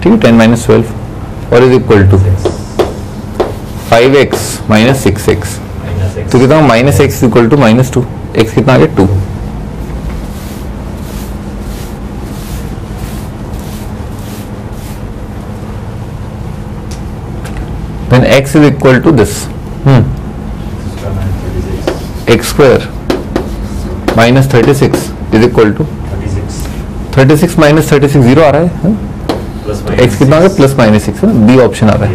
ठीक है टेन माइनस ट्वेल्व और is equal to five X minus six X, तो कितना minus X equal to minus two, X कितना आ गया two. Then X is equal to this X square minus thirty six is equal to thirty six minus thirty six zero आ रहा है, है? तो एक्स कितना आ गया प्लस माइनस सिक्स है, बी ऑप्शन आ रहा है।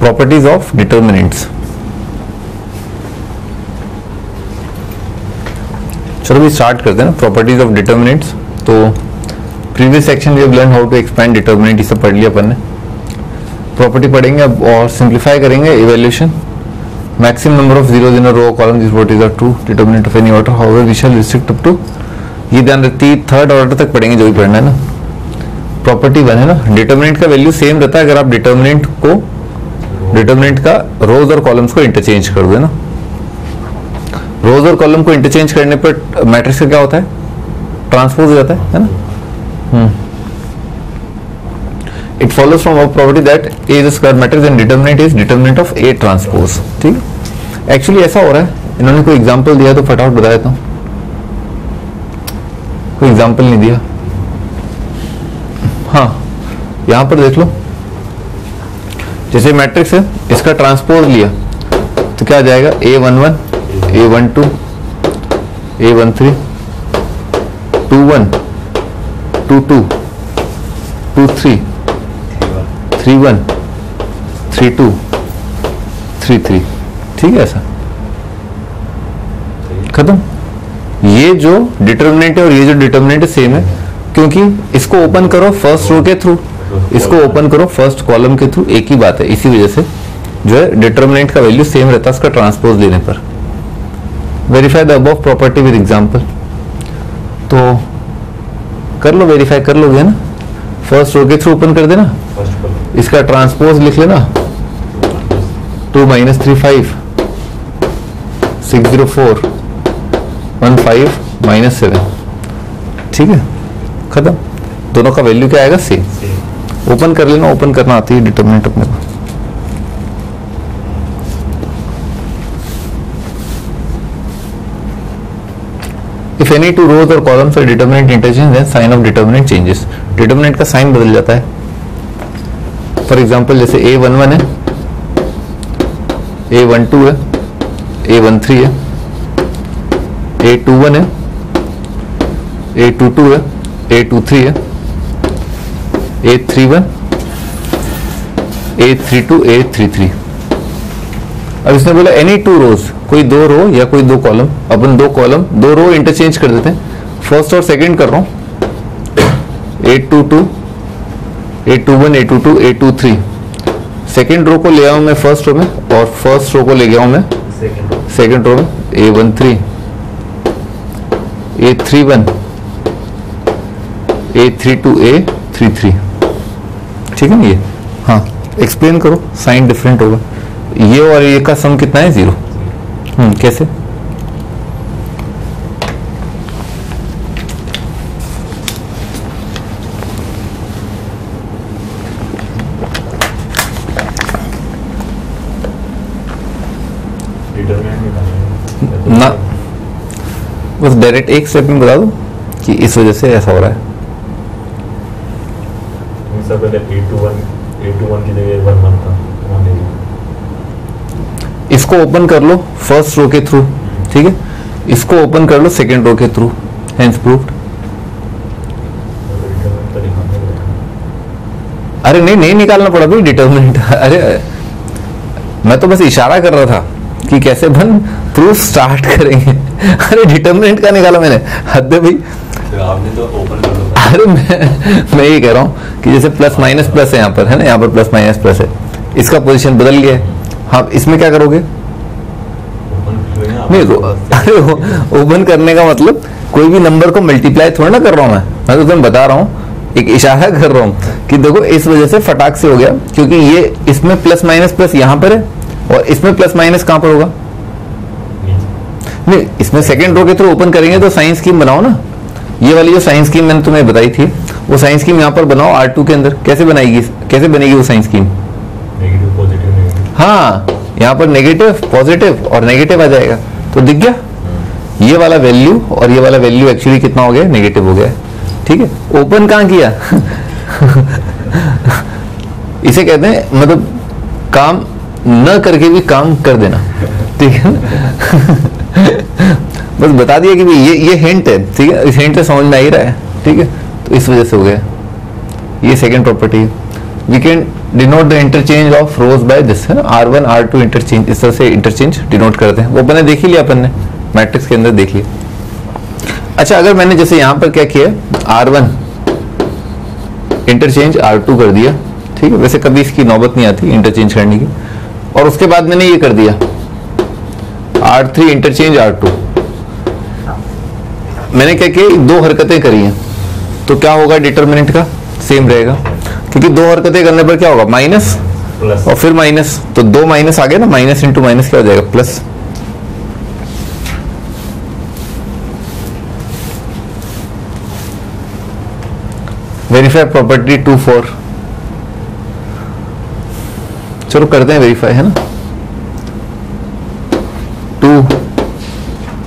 प्रॉपर्टीज ऑफ डिटर्मिनेंट्स, चलो भी स्टार्ट करते हैं ना प्रॉपर्टीज ऑफ डिटर्मिनेंट्स। तो previous section we have learn how to expand determinant, ये सब पढ़ लिया अपन ने। प्रॉपर्टी पढ़ेंगे अब और सिंप्लीफाई करेंगे evaluation, maximum number of zeros in a row or column, these properties are true, determinant of any order, however we shall restrict up to, ये ध्यान रखती थर्ड ऑर्डर तक पढ़ेंगे जो भी पढ़ना है ना। प्रॉपर्टी वन है ना, डिटर्मिनेंट का वैल्यू सेम रहता है अगर आप डिटर्मिनेंट को डिटर्मिनेंट का रोज और कॉलम्स को इंटरचेंज कर दो ना। रोज और कॉलम को इंटरचेंज करने पर मैट्रिक्स का क्या होता है, ट्रांसपोज हो जाता है, है ना। It follows from our property that A is a square matrix and determinant is determinant of A transpose. ठीक, एक्चुअली ऐसा हो रहा है, इन्होंने कोई एग्जाम्पल दिया तो फटाफट बता देता हूँ, कोई एग्जाम्पल नहीं दिया। हाँ, यहाँ पर देख लो, जैसे मैट्रिक्स है इसका ट्रांसपोज लिया तो क्या आ जाएगा, ए वन वन ए वन टू ए one three two one two two two three three one three two three three. ठीक है, ऐसा खत्म। ये जो डिटर्मिनेंट है और ये जो डिटर्मिनेंट है सेम है, क्योंकि इसको ओपन करो फर्स्ट रो के थ्रू, इसको ओपन करो फर्स्ट कॉलम के थ्रू, एक ही बात है। इसी वजह से जो है डिटर्मिनेंट का वैल्यू सेम रहता है उसका ट्रांसपोज देने पर। Verify the above property with example, तो कर लो, वेरीफाई कर लोगे ना। फर्स्ट रो के थ्रू ओपन कर देना, इसका ट्रांसपोज लिख लेना, two minus three five six zero four one five minus seven. ठीक है, खत्म। दोनों का वैल्यू क्या आएगा, सेम। ओपन कर लेना, ओपन करना आती है डिटर्मिनेंट अपने को। इफ एनी टू रोज और columns are determinant interchange then sign of determinant changes. Determinant का साइन बदल जाता है। फॉर एग्जांपल जैसे ए वन वन है, ए वन टू है, ए वन थ्री है, ए टू वन है, ए टू टू है, ए टू थ्री है, A three one A three two A three three. अब इसने बोला एनी टू रोज, कोई दो रो या कोई दो कॉलम, अपन दो कॉलम दो रो इंटरचेंज कर देते हैं, फर्स्ट और सेकंड कर रहा हूं, A two two A two one A two two A two three. Second row को ले आऊं मैं फर्स्ट रो में और फर्स्ट रो को ले गया हूं मैं सेकेंड रो में, A one three A three one A three two A three three. ठीक है ना ये, हाँ एक्सप्लेन करो, साइन डिफरेंट होगा। ये और ये का सम कितना है, जीरो। हम्म, कैसे, ना बस डायरेक्ट एक स्टेप में बता दो कि इस वजह से ऐसा हो रहा है। इसको ओपन कर लो फर्स्ट रो के थ्रू, ठीक है, इसको ओपन कर लो सेकेंड रो के थ्रू, हैंस प्रूव्ड। अरे नहीं नहीं निकालना पड़ा भाई डिटर्मिनेंट, अरे मैं तो बस इशारा कर रहा था कि कैसे बन प्रूफ स्टार्ट करेंगे। अरे डिटर्मिनेंट का निकाला मैंने, हद है भाई। आपने तो ओपन कर लो। अरे मैं मैं ये कह रहा हूँ कि जैसे प्लस माइनस प्लस है यहाँ पर, है ना, यहाँ पर प्लस माइनस प्लस है, इसका पोजीशन बदल गया है। हाँ, इसमें क्या करोगे, नहीं तो, अरे ओपन करने का मतलब कोई भी नंबर को मल्टीप्लाई थोड़ा ना कर रहा हूँ मैं मैं तो तुम्हें बता रहा हूँ, एक इशारा कर रहा हूँ कि देखो इस वजह से फटाक से हो गया, क्योंकि ये इसमें प्लस माइनस प्लस यहाँ पर है और इसमें प्लस माइनस कहाँ पर होगा, नहीं इसमें सेकेंड रो के थ्रू ओपन करेंगे तो साइन स्कीम बनाओ ना। ये वाली जो साइन स्कीम मैंने तुम्हें बताई थी वो साइन स्कीम यहाँ पर बनाओ आर टू के अंदर। कैसे बनाएगी, कैसे बनेगी वो sign scheme, negative positive negative, हाँ यहाँ पर नेगेटिव पॉजिटिव और नेगेटिव आ जाएगा। तो दिख गया ये वाला वैल्यू और ये वाला वैल्यू एक्चुअली कितना हो गया, नेगेटिव हो गया। ठीक है, ओपन कहाँ किया। इसे कहते हैं मतलब काम न करके भी काम कर देना, ठीक है ना। बस बता दिया कि ये ये हिंट है, ठीक है, इस हिंट से समझ में आ ही रहा है, ठीक है, तो इस वजह से हो गया। ये सेकंड प्रॉपर्टी है, we can denote the interchange of rows by this, है ना, R one R two interchange, इस तरह से इंटरचेंज डिनोट करते हैं। वो अपन ने देख ही लिया, अपन ने मैट्रिक्स के अंदर देख लिया। अच्छा, अगर मैंने जैसे यहाँ पर क्या किया, R one interchange R two कर दिया, ठीक है, वैसे कभी इसकी नौबत नहीं आती इंटरचेंज करने की, और उसके बाद मैंने ये कर दिया R three interchange R two, मैंने क्या कि दो हरकतें करी हैं, तो क्या होगा डिटर्मिनेंट का सेम रहेगा, क्योंकि दो हरकतें करने पर क्या होगा माइनस और फिर माइनस, तो दो माइनस आ गया ना, माइनस इंटू माइनस क्या हो जाएगा plus. Verify property two four, चलो करते हैं वेरीफाई, है ना, two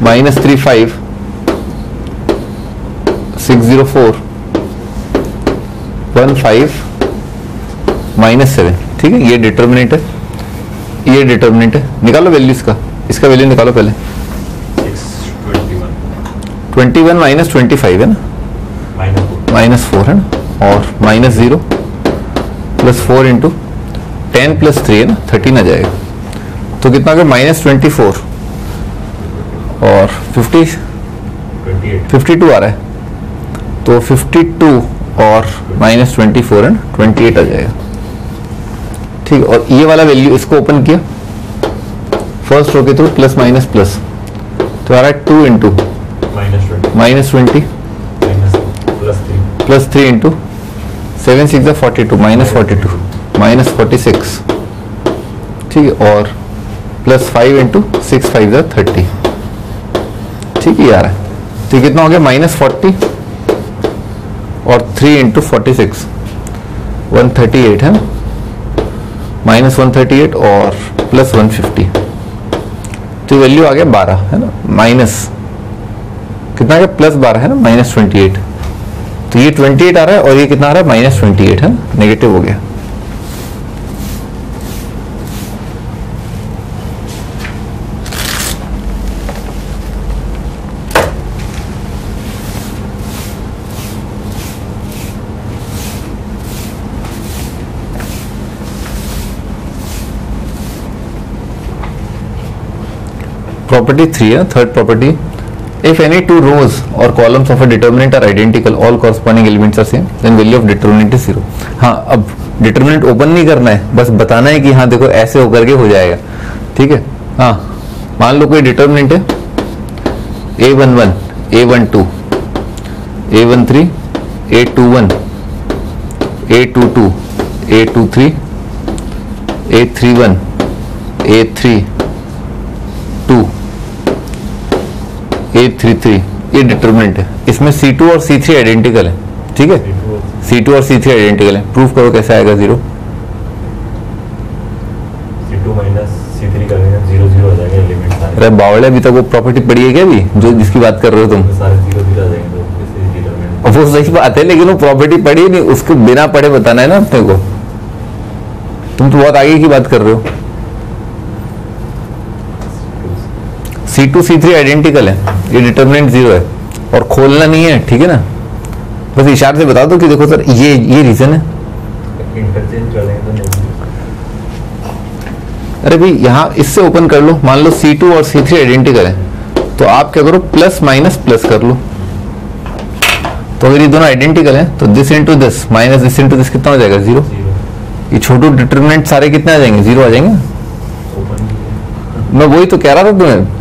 minus three five six zero four one five minus seven, ठीक है, ये डिटर्मिनेंट है, ये डिटर्मिनेंट है, निकालो वैल्यू इसका, इसका वैल्यू निकालो पहले, twenty one minus twenty five है ना माइनस फोर है ना, और minus zero plus four into ten plus three है ना थर्टीन आ जाएगा, तो कितना होगा माइनस ट्वेंटी फोर और फिफ्टी फिफ्टी टू आ रहा है, तो फिफ्टी टू और माइनस ट्वेंटी फोर है ना ट्वेंटी एट आ जाएगा, ठीक। और ये वाला वैल्यू इसको ओपन किया फर्स्ट रो के थ्रू, प्लस माइनस प्लस, तो आ रहा है two into minus twenty plus three into seven six forty two minus forty two minus forty six, ठीक है, और plus five into six five ज थर्टी, ठीक है यार, तो कितना हो गया माइनस फोर्टी और three into forty six one thirty eight है ना माइनस वन थर्टी एट और प्लस वन फिफ्टी, तो वैल्यू आ गया बारह है ना, माइनस कितना आ गया प्लस बारह है ना माइनस ट्वेंटी एट, तो ये अट्ठाईस आ रहा है और ये कितना आ रहा है माइनस ट्वेंटी एट है ना, नेगेटिव हो गया। प्रॉपर्टी थ्री है third property, if any two rows or columns of a determinant are identical, all corresponding elements are same, then value of determinant is zero. हाँ, अब determinant open नहीं करना है, बस बताना है कि हाँ देखो ऐसे होकर के हो जाएगा, ठीक है। हाँ, मान लो कोई determinant है ए वन वन, ए वन टू, ए वन थ्री, ए टू वन, ए टू टू, ए टू थ्री, ए थ्री वन, ए थ्री टू, ए थ्री थ्री, ये डिटर्मिनेंट है, इसमें सी टू और सी थ्री आइडेंटिकल है, ठीक है, सी टू और सी थ्री आइडेंटिकल है, प्रूफ करो कैसे आएगा जीरो, C two minus C three करेंगे जीरो जीरो हो जाएगा लिमिट सारे। अरे बावड़े, अभी तक वो प्रॉपर्टी पढ़ी है क्या अभी जो जिसकी बात कर रहे हो तुम, सारे जीरो जीरो आ जाएंगे, तो इससे डिटर्मिनेंट, अब वो सही बात है लेकिन वो प्रॉपर्टी पढ़ी नहीं, उसके बिना पढ़े बताना है ना अपने को, तुम तो बहुत आगे की बात कर रहे हो। C two C three identical है, ये डिटर्मिनेंट जीरो है और खोलना नहीं है, ठीक है ना, बस इशारे से बता दो कि देखो सर ये ये रीजन है, इंटरचेंज कर लेंगे तो नहीं। अरे भाई यहाँ इससे ओपन कर लो, मान लो सी टू और सी थ्री आइडेंटिकल है, तो आप क्या करो प्लस माइनस प्लस कर लो, तो अगर ये दोनों आइडेंटिकल हैं तो this into this minus this into this कितना हो जाएगा जीरो, ये छोटू डिटर्मिनेंट सारे कितने आ जाएंगे जीरो आ जाएंगे, मैं वही तो कह रहा था तुम्हें,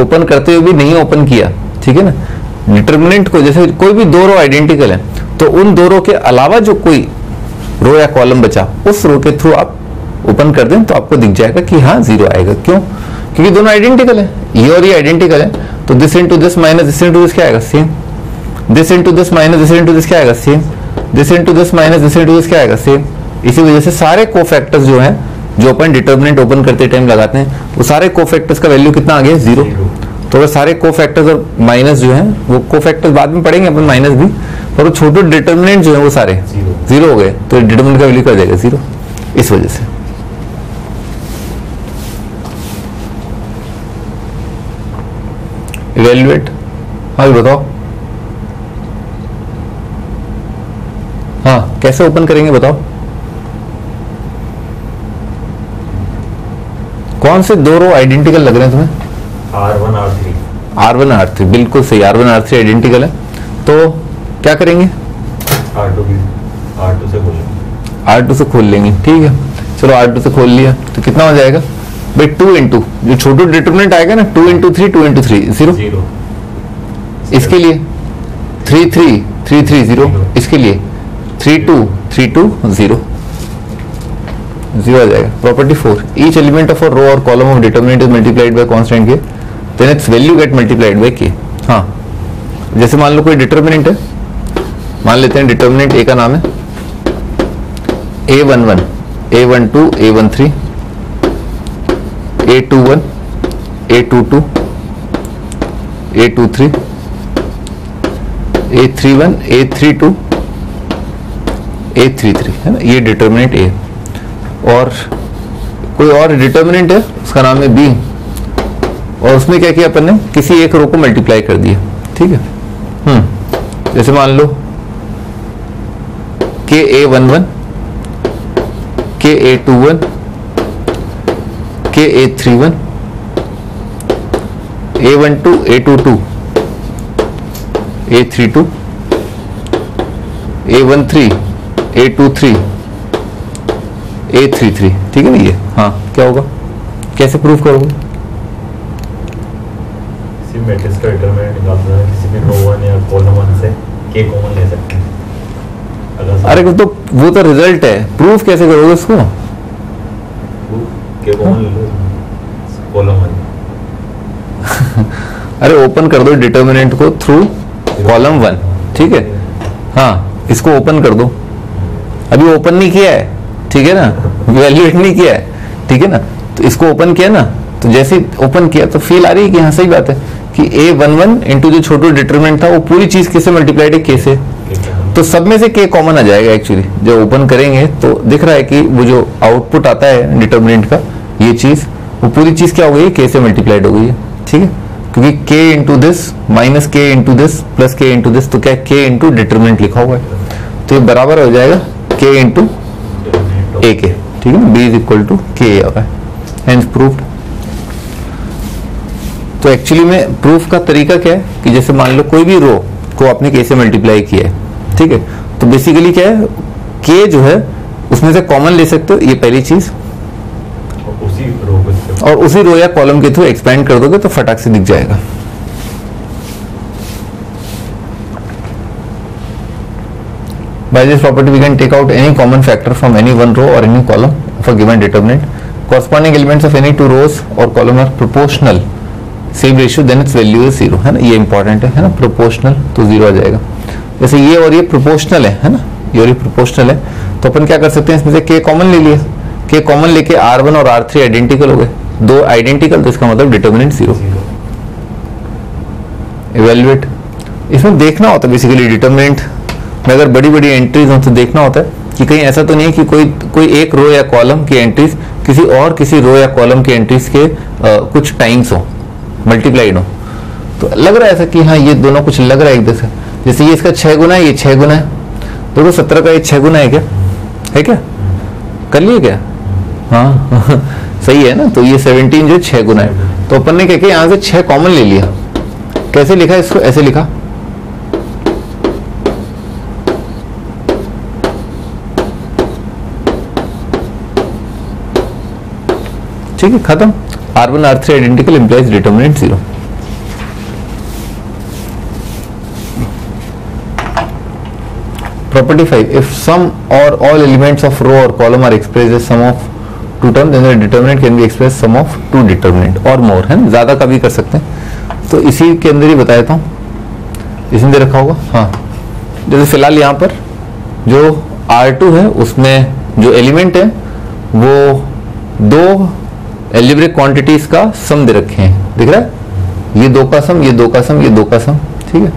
ओपन करते हुए भी नहीं ओपन किया, ठीक है ना। डिटर्मिनेंट को जैसे कोई भी दो रो आइडेंटिकल है तो उन दो रो के अलावा जो कोई रो या कॉलम बचा उस रो के थ्रू आप ओपन कर दें तो आपको दिख जाएगा कि हाँ जीरो आएगा, क्यों, क्योंकि दोनों आइडेंटिकल है, ये और ये आइडेंटिकल है, तो this into this minus this into this क्या आएगा same, this into this minus this into this क्या आएगा same, this into this minus this into this क्या आएगा सेम, इसी वजह से सारे कोफैक्टर्स जो है जो अपन डिटर्मिनेंट ओपन करते टाइम लगाते हैं वो सारे कोफैक्टर्स का वैल्यू कितना आ गया जीरो, तो वो सारे कोफैक्टर्स और माइनस जो है वो कोफैक्टर्स बाद में पढ़ेंगे अपन माइनस भी, पर वो छोटे डिटर्मिनेंट जो है वो सारे जीरो हो गए, तो डिटर्मिनेंट का वैल्यू क्या हो जाएगा जीरो, इस वजह से। इवेल्युएट, हाँ बताओ, हाँ कैसे ओपन करेंगे बताओ, कौन से दो रो आइडेंटिकल लग रहे हैं तुम्हें, R one R three, R one R three बिल्कुल सही, R one R three identical है, तो क्या करेंगे आर टू की आर टू से खोल लेंगे, आर टू से खोल लेंगे, ठीक है, चलो आर टू से खोल लिया, तो कितना हो जाएगा भाई टू इंटू जो छोटू डिटर्मिनेंट आएगा ना two into three two into three zero इसके लिए three three three three zero इसके लिए three two three two zero zero आ जाएगा। Property four each element of a row और column of determinant is multiplied by constant के then its value get multiplied by के। हाँ जैसे मान लो कोई डिटर्मिनेंट है, मान लेते हैं डिटर्मिनेंट ए का नाम है ए वन वन ए वन टू ए वन थ्री ए टू वन ए टू टू ए टू थ्री ए थ्री वन ए थ्री टू ए थ्री थ्री है ना, ये डिटर्मिनेंट ए। और कोई और डिटर्मिनेंट है उसका नाम है बी और उसमें क्या किया अपन ने किसी एक रो को मल्टीप्लाई कर दिया, ठीक है। हम्म जैसे मान लो के ए वन वन के ए टू वन के A three one A one two A two two A three two A one three A two three A three three, ठीक है ना ये। हाँ क्या होगा, कैसे प्रूफ करोगे? किसी मैट्रिक्स का डिटरमिनेंट निकालना है, किसी भी रो वन या कॉलम वन से के कॉमन ले सकते हैं। अरे तो वो तो रिजल्ट है, प्रूफ कैसे करोगे उसको? के कॉमन ले लो कॉलम वन। अरे ओपन कर दो डिटरमिनेंट को थ्रू कॉलम वन, ठीक है। हाँ इसको ओपन कर दो, अभी ओपन नहीं किया है, ठीक है ना, वैल्यूएट नहीं किया है, ठीक है ना। तो इसको ओपन किया ना, तो जैसे ओपन किया तो फील आ रही है कि हाँ सही बात है कि ए वन वन इंटू जो छोटू डिटरमिनेंट था वो पूरी चीज किससे मल्टीप्लाइड है, के से। तो सब में से के कॉमन आ जाएगा एक्चुअली। जब ओपन करेंगे तो दिख रहा है कि वो जो आउटपुट आता है डिटरमिनेंट का ये चीज वो पूरी चीज क्या हो गई है, के से मल्टीप्लाइड हो गई है, ठीक है। क्योंकि k into this minus K into this plus K into this, तो क्या k इंटू डिटरमिनेंट लिखा हुआ है, तो ये बराबर हो जाएगा k इंटू ए के, ठीक है ना, b इज इक्वल टू के आ रहा है, हेंस प्रूफ। तो एक्चुअली में प्रूफ का तरीका क्या है कि जैसे मान लो कोई भी रो को आपने k से मल्टीप्लाई किया है, ठीक है, तो बेसिकली क्या है k जो है उसमें से कॉमन ले सकते हो, ये पहली चीज, और उसी रो या कॉलम के थ्रू एक्सपेंड कर दोगे तो फटाक से दिख जाएगा। By this property we can take out any common factor from any one row or any column of a given determinant. Corresponding elements of any two rows or column are proportional. Same ratio, then its value is zero, है ना, ये important है ना, proportional तो zero आ जाएगा। जैसे ये और ये प्रोपोर्शनल है, है ना, ये और ये प्रोपोर्शनल है, तो अपन क्या कर सकते हैं इसमें से के कॉमन ले लिए, के कॉमन लेके आर वन और आर थ्री आइडेंटिकल हो गए, दो आइडेंटिकल, तो इसका मतलब डिटर्मिनेंट जीरो। इवैल्यूएट इसमें देखना होता है बेसिकली, डिटर्मिनेंट में अगर बड़ी बड़ी एंट्रीज हो तो देखना होता है कि कहीं ऐसा तो नहीं है कि कोई कोई एक रो या कॉलम की एंट्रीज किसी और किसी रो या कॉलम की एंट्रीज के आ, कुछ टाइम्स हो मल्टीप्लाइड हो, तो लग रहा है ऐसा कि हाँ ये दोनों कुछ लग रहा है एक जैसे, जैसे ये इसका छह गुना है, ये छह गुना है, देखो सत्रह का ये छह गुना है, क्या है क्या कर लिए क्या, हाँ सही है ना, तो ये सत्रह जो छह गुना है, तो अपन ने क्या किया यहाँ से छह कॉमन ले लिया। कैसे लिखा इसको, ऐसे लिखा, ठीक है, खत्म। R one R three identical implies determinant zero. Property five if some or all elements of row और column are expressed as sum of two term then the determinant can be expressed sum of two determinant or more, है ना, ज्यादा का भी कर सकते हैं। तो इसी के अंदर ही बता देता हूँ, इसमें दे रखा होगा। हाँ जैसे फिलहाल यहाँ पर जो आर टू है उसमें जो एलिमेंट है वो दो एलजेब्रिक क्वांटिटीज का सम दे रखे हैं, दिख रहा है, ये दो का सम, ये दो का सम, ये दो का सम, ठीक है।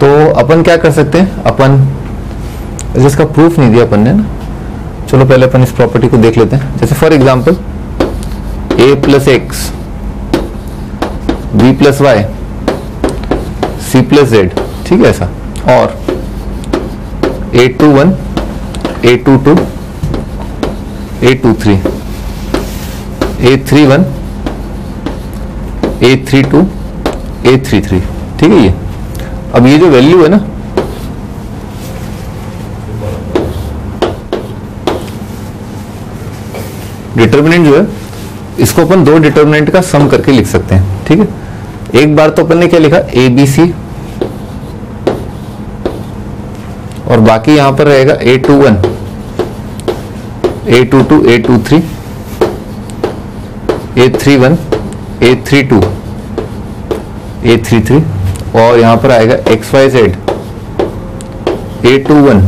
तो अपन क्या कर सकते हैं, अपन जिसका प्रूफ नहीं दिया अपन ने ना, चलो पहले अपन इस प्रॉपर्टी को देख लेते हैं। जैसे for example a plus x b plus y c plus z, ठीक है ऐसा, और ए टू वन ए टू टू ए टू थ्री ए थ्री वन ए थ्री टू ए थ्री थ्री, ठीक है। ये अब ये जो वैल्यू है ना डिटर्मिनेंट जो है इसको अपन दो डिटर्मिनेंट का सम करके लिख सकते हैं। ठीक है, एक बार तो अपन ने क्या लिखा ए बी सी और बाकी यहां पर रहेगा a two one A two two A two three A three one A three two A three three और यहां पर आएगा x y z a two one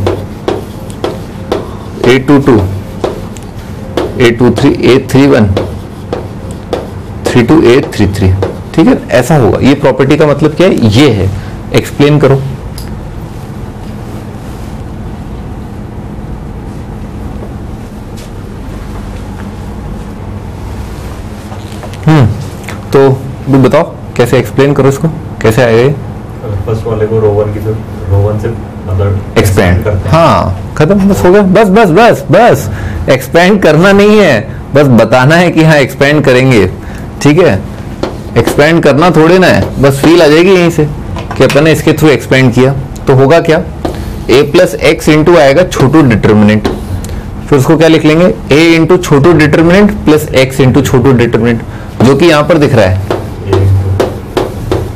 A two two A two three A three one three two A three three. ठीक है, ऐसा होगा। ये property का मतलब क्या है, ये है। एक्सप्लेन करो। हम्म तो तुम बताओ कैसे एक्सप्लेन करो इसको, कैसे आएगा। फर्स्ट वाले को रो वन की रो वन से मतलब एक्सपेंड करते हैं। हाँ खत्म, बस हो गया। बस बस बस बस एक्सपेंड करना नहीं है, बस बताना है कि हाँ एक्सपेंड करेंगे। ठीक है, एक्सपेंड करना थोड़ी ना है, बस फील आ जाएगी यहीं से कि अपन ने इसके थ्रू एक्सपेंड किया। तो होगा क्या, ए प्लस एक्स इंटू आएगा छोटू डिटर्मिनेंट, फिर उसको क्या लिख लेंगे ए इंटू छोटू डिटर्मिनेंट प्लस एक्स इंटू छोटू डिटर्मिनेंट, जो कि यहाँ पर दिख रहा है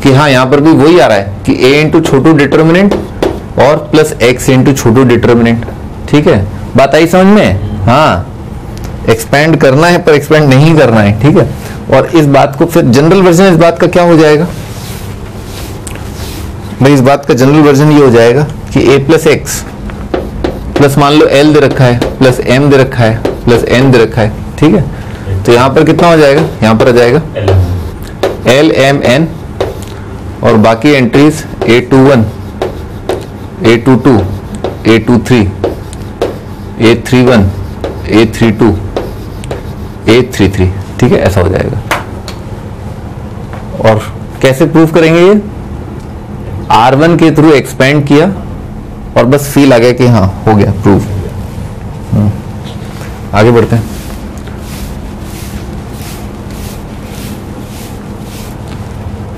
कि हाँ यहाँ पर भी वही आ रहा है कि a इंटू छोटू डिटर्मिनेंट और प्लस x इंटू छोटू डिटर्मिनेंट। ठीक है, बात आई समझ में। हाँ एक्सपेंड करना है पर एक्सपेंड नहीं करना है। ठीक है, और इस बात को फिर जनरल वर्जन इस बात का क्या हो जाएगा भाई, इस बात का जनरल वर्जन ये हो जाएगा कि a प्लस एक्स प्लस मान लो l दे रखा है प्लस m दे रखा है प्लस n दे रखा है। ठीक है, तो यहाँ पर कितना हो जाएगा, यहाँ पर आ जाएगा l m n और बाकी entries a two one, A two two, A two three, A three one, A three two, A three three. ठीक है, ऐसा हो जाएगा। और कैसे प्रूफ करेंगे ये, आर वन के थ्रू एक्सपेंड किया और बस फील आ गया कि हाँ हो गया प्रूफ। आगे बढ़ते हैं।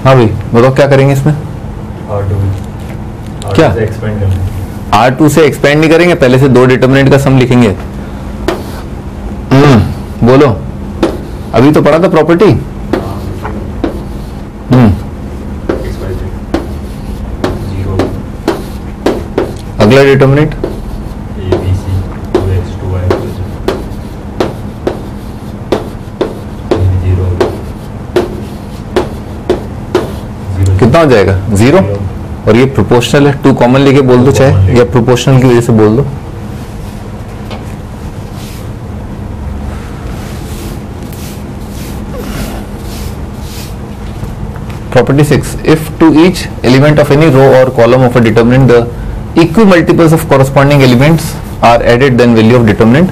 हाँ भाई बताओ क्या करेंगे इसमें, आर टू क्या एक्सपेंड करेंगे। आर टू से एक्सपेंड नहीं करेंगे, पहले से दो डिटर्मिनेंट का सम लिखेंगे। हम्म बोलो, अभी तो पढ़ा था प्रॉपर्टी। हम्म अगला डिटर्मिनेंट हो जाएगा जीरो, और ये प्रोपोर्शनल है। टू कॉमन लेके बोल दो चाहे, या प्रोपोर्शनल की वजह से बोल दो। Property six, if to each element of any row और column of a determinant the equimultiples of corresponding elements are added, then value of determinant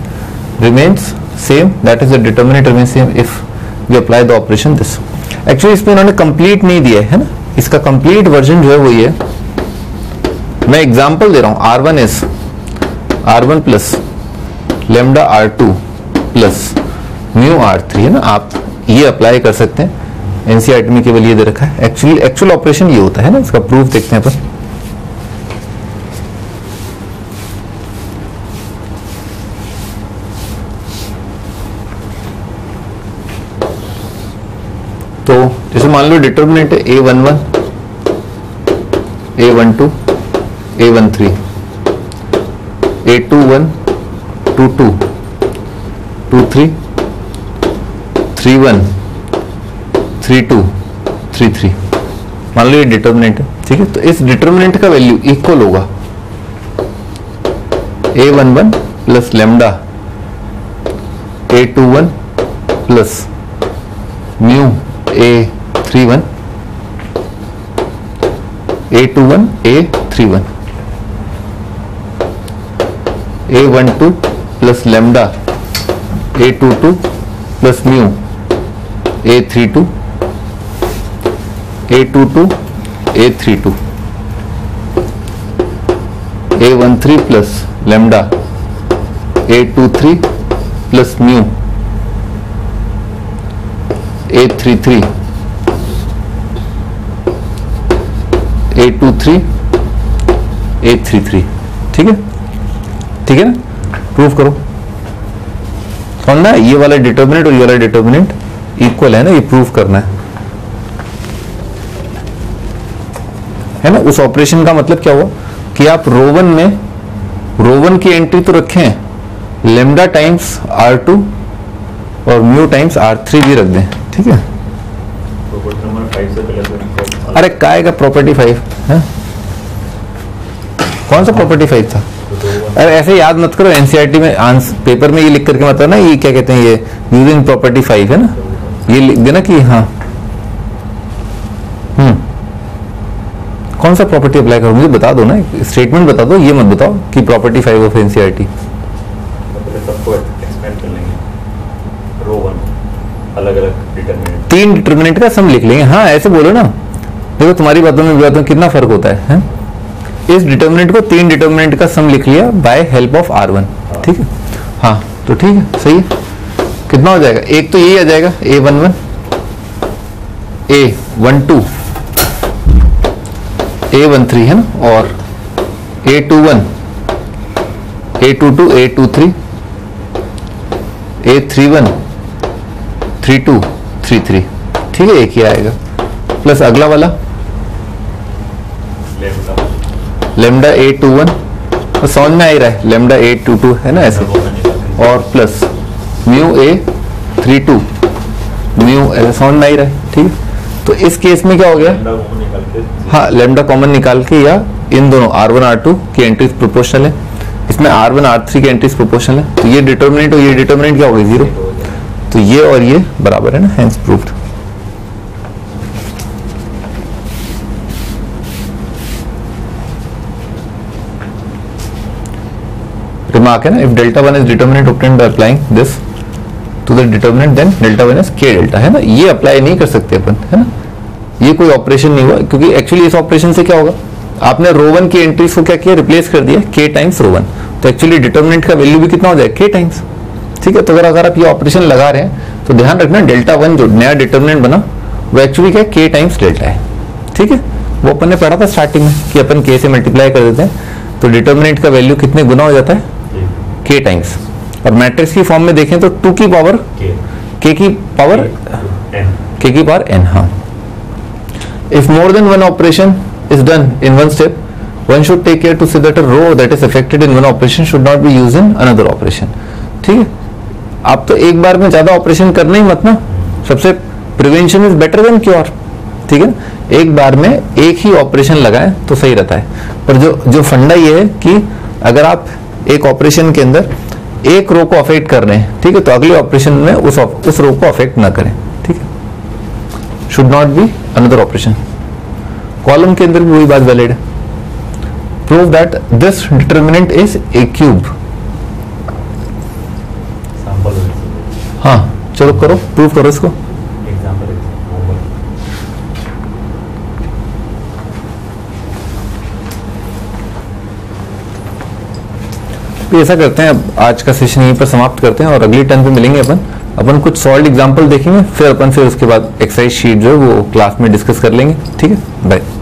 remains same, that is the determinant remains same if we apply the operation this. Actually इसमें इन्होंने complete नहीं दिया है ना, इसका complete version जो है वो ये, मैं एग्जांपल दे रहा हूं। R one is R one plus lambda R two plus mu R three, है ना। आप ये अप्लाई कर सकते हैं, एनसीईआरटी में केवल ये दे रखा है। एक्चुअली एक्चुअल ऑपरेशन ये होता है ना, इसका प्रूफ देखते हैं अपन। जैसे मान लो डिटर्मिनेंट है ए वन वन, ए वन टू, ए वन थ्री, ए two one, two two, two three, three one, three two, three three, मान लो ये डिटर्मिनेंट है। ठीक है, तो इस डिटर्मिनेंट का वैल्यू इक्वल होगा a one one plus lambda a two one plus mu a three one, A two one, A three one, A one two plus lambda a two two plus mu a three two, A two two, A three two, A one three plus lambda a two three plus mu a three three, A two three, A three three. ठीक है, ठीक है ना, proof करो। समझना, ये वाला determinant और ये वाला डिटर्मिनेंट इक्वल है ना, ये प्रूफ करना है, है ना। उस ऑपरेशन का मतलब क्या हुआ कि आप रोवन में रोवन की एंट्री तो रखें लेमडा टाइम्स आर टू और म्यू टाइम्स आर थ्री भी रख दें, ठीक है। अरे काय का प्रॉपर्टी फाइव है, कौन सा प्रॉपर्टी फाइव था? अरे ऐसे याद मत करो, एनसीईआरटी में आंसर पेपर में ये लिख करके मत ना, ये क्या कहते हैं, ये यूजिंग प्रॉपर्टी फाइव है ना, ये लिख देना कि हाँ हम्म कौन सा प्रॉपर्टी अप्लाई करो, मुझे बता दो ना, स्टेटमेंट बता दो, ये मत बताओ कि प्रॉपर्टी फाइव ऑफ एनसीईआरटी। तीन डिटर्मिनेंट का सम लिख लेंगे, हाँ ऐसे बोलो ना। देखो तुम्हारी बातों में बातों कितना फर्क होता है, है? इस डिटर्मिनेंट को तीन डिटर्मिनेंट का सम लिख लिया by help of R one, ठीक है। हाँ तो ठीक है, सही है। कितना हो जाएगा, एक तो यही आ जाएगा ए वन वन, ए वन टू, ए वन थ्री है ना, और ए टू वन, ए टू टू, ए टू थ्री, ए three one, three two, three three, ठीक है, एक ही आएगा। प्लस अगला वाला लेमडा ए टू वन, समझ में आ ही रहा है, लेमडा ए टू टू है ना ऐसे, और plus mu a three two mu, ऐसा समझ में आ ही रहा है, ठीक है। तो इस केस में क्या हो गया, हाँ लेमडा कॉमन निकाल के, या इन दोनों आर वन आर टू की एंट्रीज प्रोपोर्शनल है, इसमें आर वन आर थ्री की एंट्रीज प्रोपोर्शनल है, तो ये डिटर्मिनेंट और ये डिटर्मिनेंट क्या हो गई, जीरो, तो ये और ये बराबर है ना, हैंस प्रूव्ड। Remark है ना, if delta one is determinant obtained by applying this to the determinant, then delta one is k delta, है ना, ये अप्लाई नहीं कर सकते अपन, है ना, ये कोई ऑपरेशन नहीं हुआ, क्योंकि एक्चुअली इस ऑपरेशन से क्या होगा, आपने रो वन की एंट्रीज को क्या किया, रिप्लेस कर दिया k टाइम्स रो वन, तो एक्चुअली डिटर्मिनेंट का वैल्यू भी कितना हो जाएगा, k टाइम्स, ठीक है। तो अगर अगर आप ये ऑपरेशन लगा रहे हैं तो ध्यान रखना, डेल्टा वन जो नया डिटर्मिनेंट बना वो एक्चुअली क्या, k टाइम्स डेल्टा है, ठीक है। वो अपन ने पढ़ा था स्टार्टिंग में कि अपन k से मल्टीप्लाई कर देते हैं तो डिटर्मिनेंट का वैल्यू कितने गुना हो जाता है, k टाइम्स, और मैट्रिक्स की फॉर्म में देखें तो टू की पावर k, k की पावर n, k की पावर n, हाँ। If more than one operation is done in one step, one should take care to see that a row that is affected in one operation should not be used in another operation, ठीक है। आप तो एक बार में ज्यादा operation करना ही मत ना, सबसे prevention is better than cure, ठीक है। एक बार में एक ही ऑपरेशन लगाएं तो सही रहता है, पर जो जो फंडा ये है कि अगर आप एक ऑपरेशन के अंदर एक रो को अफेक्ट कर रहे हैं, ठीक है, तो अगले ऑपरेशन में उस उस रो को अफेक्ट ना करें, ठीक है, should not be another operation. Column के अंदर भी वही बात वैलिड है, prove that this determinant is a cube, हाँ चलो करो, प्रूव करो इसको। ऐसा करते हैं, अब आज का सेशन यहीं पर समाप्त करते हैं और अगली टर्न पे मिलेंगे अपन, अपन कुछ सॉल्व एग्जांपल देखेंगे, फिर अपन फिर उसके बाद एक्सरसाइज शीट जो है वो क्लास में डिस्कस कर लेंगे, ठीक है, बाय।